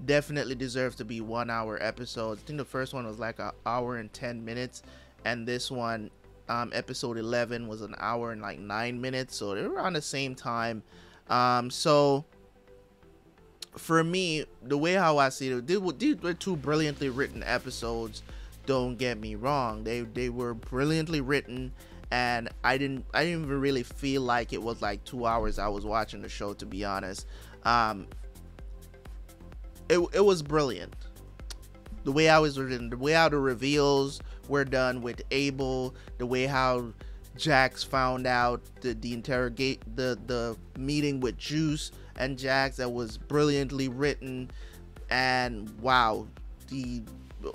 Definitely deserve to be 1 hour episodes. I think the first one was like an hour and 10 minutes, and this one, episode 11 was an hour and like 9 minutes, so they were around the same time. So for me, the way how I see it, these were two brilliantly written episodes. Don't get me wrong, they were brilliantly written, and I didn't even really feel like it was like 2 hours I was watching the show, to be honest. It was brilliant the way I was written, the way how the reveals were done with Abel, the way how Jax found out the meeting with Juice and Jax, that was brilliantly written. And wow,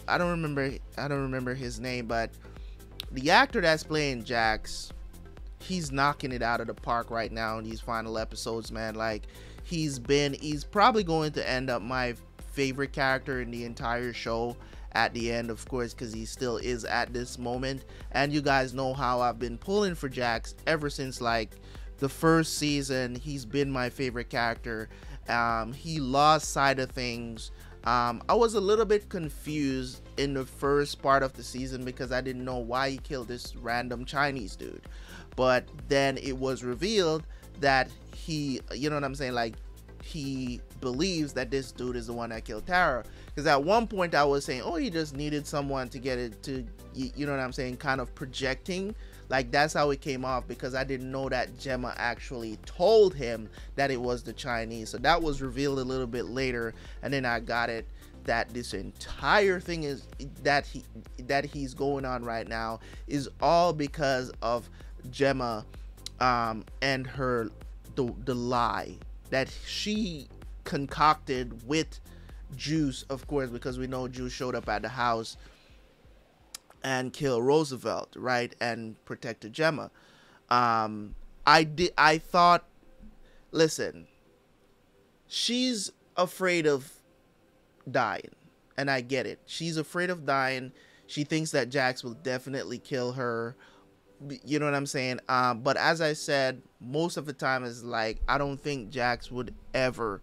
I don't remember his name, but the actor that's playing Jax, he's knocking it out of the park right now in these final episodes, man. Like, he's probably going to end up my favorite character in the entire show at the end, of course, because he still is at this moment. And you guys know how I've been pulling for Jax ever since, like, the first season. He's been my favorite character. He lost sight of things. I was a little bit confused in the first part of the season because I didn't know why he killed this random Chinese dude, but then it was revealed that he, you know what I'm saying, like, he believes that this dude is the one that killed Tara. Because at one point I was saying, oh, he just needed someone to get it to, you know what I'm saying, kind of projecting. Like, that's how it came off, because I didn't know that Gemma actually told him that it was the Chinese. So that was revealed a little bit later, and then I got it that this entire thing is that he's going on right now is all because of Gemma, and her the lie that she concocted with Juice, of course, because we know Juice showed up at the house and kill Roosevelt, right, and protected Gemma. I thought, listen, she's afraid of dying, and I get it. She's afraid of dying. She thinks that Jax will definitely kill her, you know what I'm saying? But as I said, most of the time is like, I don't think Jax would ever,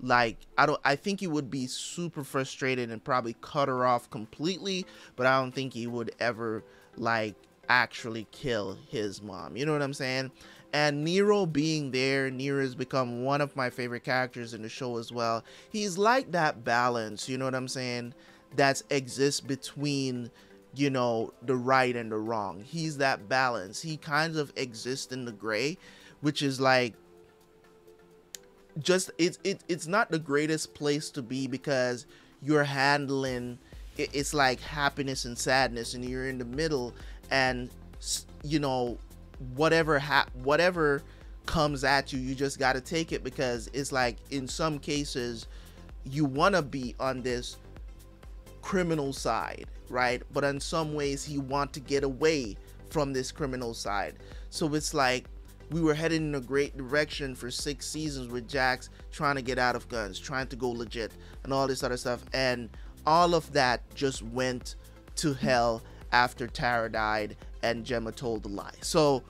like, I think he would be super frustrated and probably cut her off completely, but I don't think he would ever, like, actually kill his mom, you know what I'm saying? And Nero being there, Nero has become one of my favorite characters in the show as well. He's like that balance, you know what I'm saying, that exists between, you know, the right and the wrong. He's that balance. He kind of exists in the gray, which is like just it's not the greatest place to be, because you're handling it's like happiness and sadness, and you're in the middle, and you know whatever comes at you, you just got to take it, because it's like in some cases you want to be on this criminal side, right? But in some ways you want to get away from this criminal side. So it's like we were headed in a great direction for 6 seasons with Jax trying to get out of guns, trying to go legit and all this other stuff, and all of that just went to hell after Tara died and Gemma told the lie. So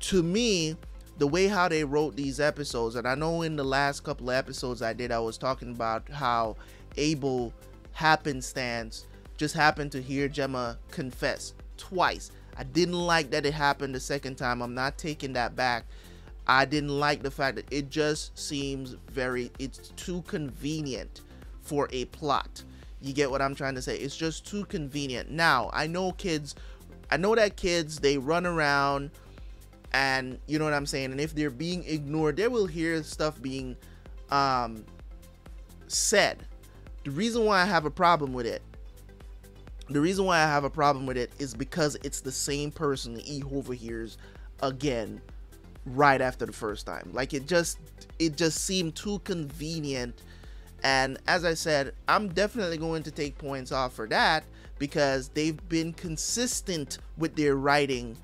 to me, the way how they wrote these episodes, and I know in the last couple of episodes I was talking about how Abel happenstance just happened to hear Gemma confess twice. I didn't like that it happened the second time. I'm not taking that back. I didn't like the fact that it just seems it's too convenient for a plot. You get what I'm trying to say? It's just too convenient. Now, I know that kids, they run around, and you know what I'm saying? And if they're being ignored, they will hear stuff being said. The reason why I have a problem with it, is because it's the same person that he overhears again right after the first time. Like it just seemed too convenient. And as I said, I'm definitely going to take points off for that, because they've been consistent with their writing,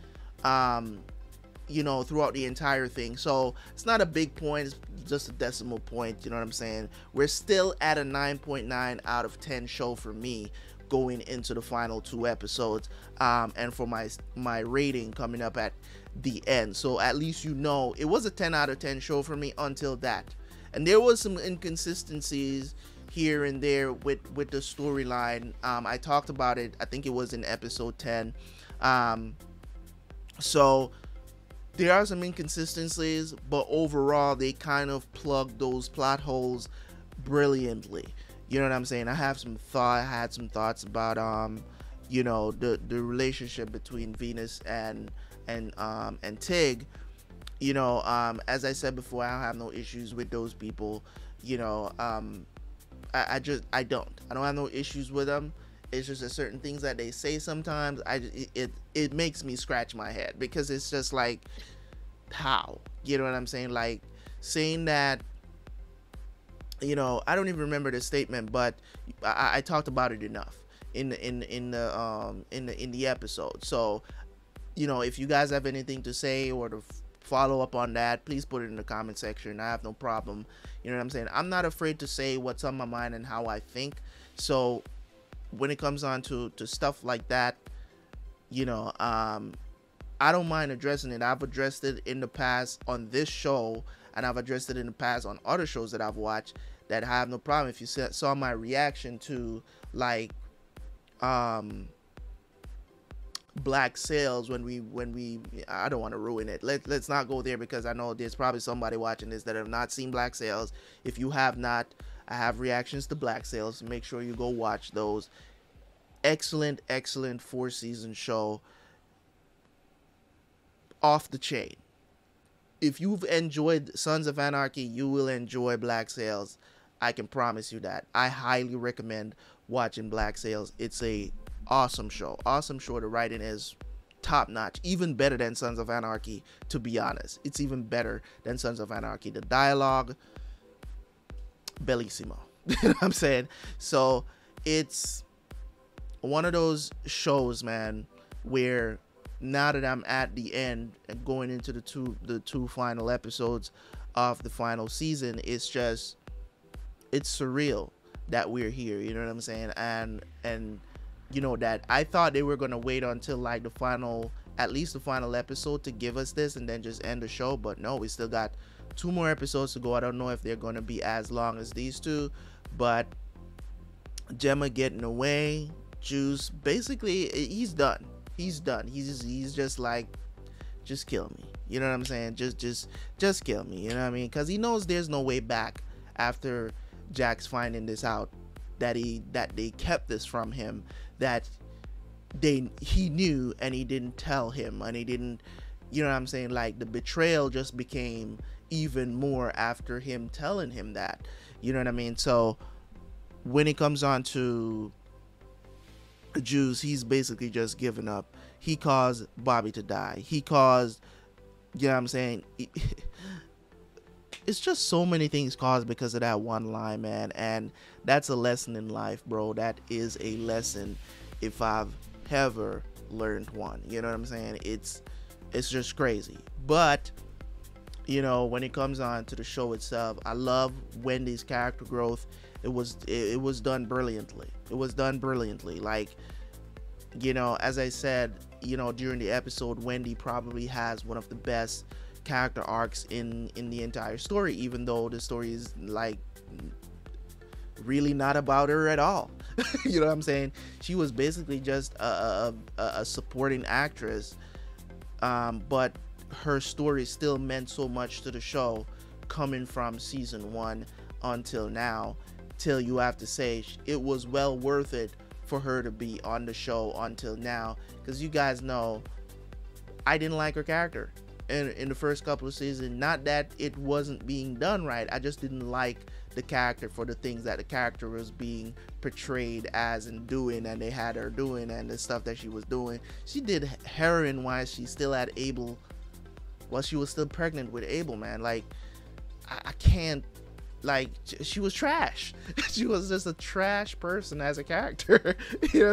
you know, throughout the entire thing. So it's not a big point, it's just a decimal point, you know what I'm saying? We're still at a 9.9 out of 10 show for me going into the final 2 episodes, and for my rating coming up at the end. So at least you know it was a 10 out of 10 show for me until that, and there was some inconsistencies here and there with the storyline. I talked about it, I think it was in episode 10. So there are some inconsistencies, but overall they kind of plugged those plot holes brilliantly. You know what I'm saying? I had some thoughts about you know, the relationship between Venus and Tig. You know, as I said before, I don't have no issues with those people. You know, I don't have no issues with them. It's just there's certain things that they say sometimes. It makes me scratch my head, because it's just like, how? You know what I'm saying? Like saying that. You know, I don't even remember the statement, but I talked about it enough in the episode. So, you know, if you guys have anything to say or to follow up on that, please put it in the comment section. I have no problem. You know what I'm saying? I'm not afraid to say what's on my mind and how I think. So when it comes on to stuff like that, you know, I don't mind addressing it. I've addressed it in the past on this show, and I've addressed it in the past on other shows that I've watched, that I have no problem. If you saw my reaction to, like, Black Sails, when we I don't want to ruin it. Let's not go there, because I know there's probably somebody watching this that have not seen Black Sails. If you have not, I have reactions to Black Sails. Make sure you go watch those. Excellent, excellent 4-season show. Off the chain. If you've enjoyed Sons of Anarchy, you will enjoy Black Sails. I can promise you that. I highly recommend watching Black Sails. It's a awesome show. Awesome show. The writing is top-notch. Even better than Sons of Anarchy, to be honest. It's even better than Sons of Anarchy. The dialogue, bellissimo. You know what I'm saying? So it's one of those shows, man, where now that I'm at the end and going into the two final episodes of the final season, it's surreal that we're here. You know what I'm saying? And you know that I thought they were gonna wait until like at least the final episode to give us this and then just end the show, but no, we still got 2 more episodes to go. I don't know if they're gonna be as long as these two, but Gemma getting away, Juice basically he's done. He's just like, just kill me. You know what I'm saying? Just kill me. You know what I mean? Because he knows there's no way back after Jax finding this out, that they kept this from him, that he knew and he didn't tell him, and he didn't You know what I'm saying? Like, the betrayal just became even more after him telling him that. You know what I mean? So when it comes on to Juice, he's basically just given up. He caused Bobby to die. He caused, you know what I'm saying? It's just so many things caused because of that one line, man. And that's a lesson in life, bro. That is a lesson, if I've ever learned one. You know what I'm saying? It's just crazy. But, you know, when it comes on to the show itself, I love Wendy's character growth. It was done brilliantly. It was done brilliantly. Like, you know, as I said, you know, during the episode, Wendy probably has one of the best character arcs in the entire story, even though the story is, like, really not about her at all. You know what I'm saying? She was basically just a supporting actress, but her story still meant so much to the show, coming from season one until now, till you have to say it was well worth it for her to be on the show until now, because you guys know I didn't like her character in the first couple of seasons. Not that it wasn't being done right, I just didn't like the character for the things that the character was being portrayed as and doing, and they had her doing, and the stuff that she was doing. She did heroin wise. She still had Abel while she was still pregnant with Abel, man. Like, I can't, like, she was trash. She was just a trash person as a character. You know what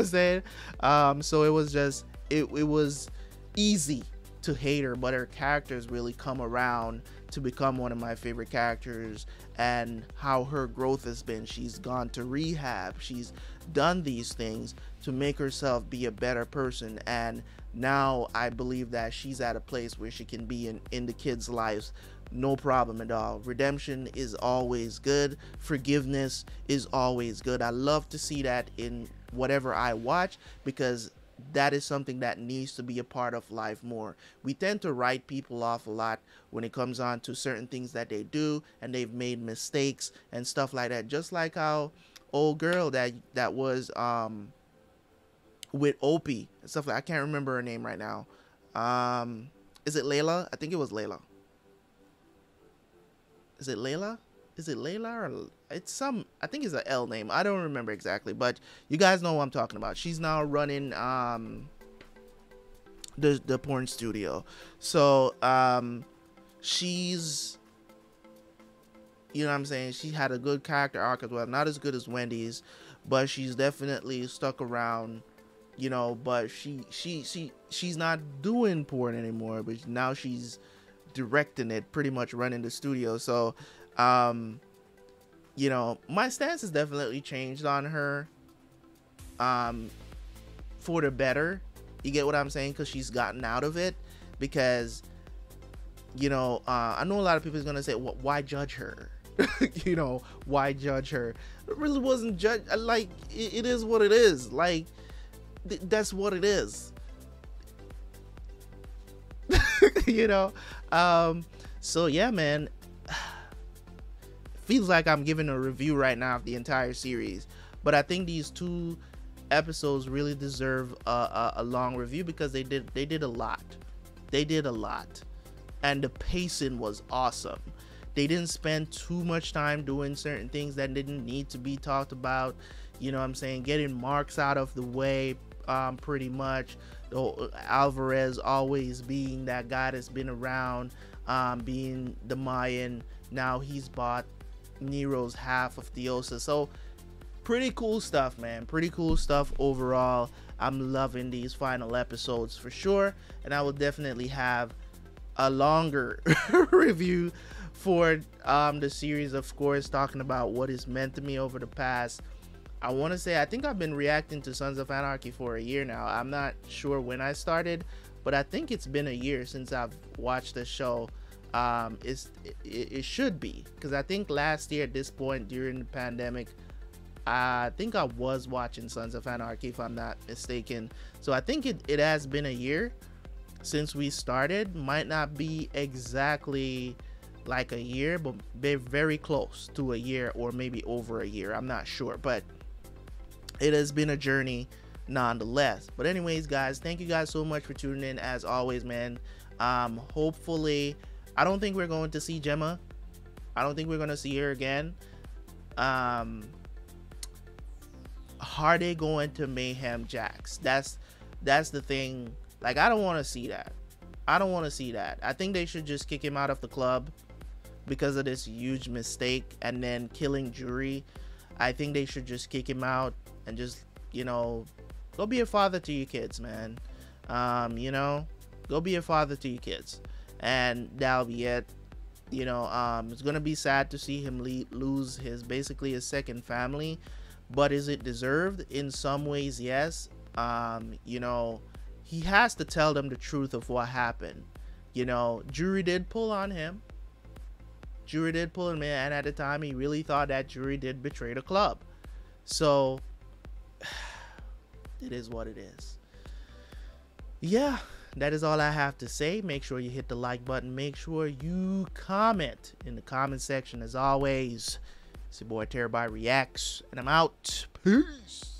I'm saying? So it was just, it was easy to hate her, but her character's really come around to become one of my favorite characters, and how her growth has been. She's gone to rehab, she's done these things to make herself be a better person, and now I believe that she's at a place where she can be in the kids' lives, no problem at all. Redemption is always good, forgiveness is always good. I love to see that in whatever I watch, because that is something that needs to be a part of life more. We tend to write people off a lot when it comes on to certain things that they do, and they've made mistakes and stuff like that. Just like our old girl that was with Opie and stuff, like, I can't remember her name right now. Is it Layla? I think it was Layla. Is it Layla or it's some, I think it's an L name. I don't remember exactly, but you guys know what I'm talking about. She's now running the porn studio. So she's, you know what I'm saying, she had a good character arc as well. Not as good as Wendy's, but she's definitely stuck around, you know. But she's not doing porn anymore, but now she's directing it, pretty much running the studio. So you know, my stance has definitely changed on her, for the better. You get what I'm saying? Because she's gotten out of it. Because, you know, I know a lot of people is gonna say, well, why judge her? You know, why judge her? It really wasn't judge. Like, it is what it is. Like, that's what it is. You know, so yeah, man. Feels like I'm giving a review right now of the entire series, but I think these two episodes really deserve a long review, because they did a lot. They did a lot, and the pacing was awesome. They didn't spend too much time doing certain things that didn't need to be talked about. You know what I'm saying? Getting marks out of the way, pretty much. Alvarez always being that guy that's been around, being the Mayan. Now he's bought Nero's half of Theosa. So pretty cool stuff, man. Pretty cool stuff overall. I'm loving these final episodes for sure, and I will definitely have a longer review for the series, of course, talking about what it's meant to me over the past, I want to say, I think I've been reacting to Sons of Anarchy for a year now. I'm not sure when I started, but I think it's been a year since I've watched the show. It should be, because I think last year at this point during the pandemic, I think I was watching Sons of Anarchy, if I'm not mistaken. So I think it has been a year since we started. Might not be exactly like a year, but they're very close to a year, or maybe over a year, I'm not sure. But it has been a journey nonetheless. But anyways, guys, thank you guys so much for tuning in as always, man. Hopefully, I don't think we're going to see Gemma. I don't think we're going to see her again. Are they going to Mayhem Jax? That's the thing. Like, I don't want to see that. I don't want to see that. I think they should just kick him out of the club because of this huge mistake and then killing Jury. I think they should just kick him out and just, you know, go be a father to your kids, man. You know, go be a father to your kids, and that'll be it. You know, it's gonna be sad to see him lose his basically his second family, but is it deserved? In some ways, yes. You know, he has to tell them the truth of what happened. You know, Jury did pull on him. Jury did pull him in, and at the time, he really thought that Jury did betray the club. So, it is what it is. Yeah, that is all I have to say. Make sure you hit the like button. Make sure you comment in the comment section. As always, it's your boy Terabyte Reacts, and I'm out. Peace.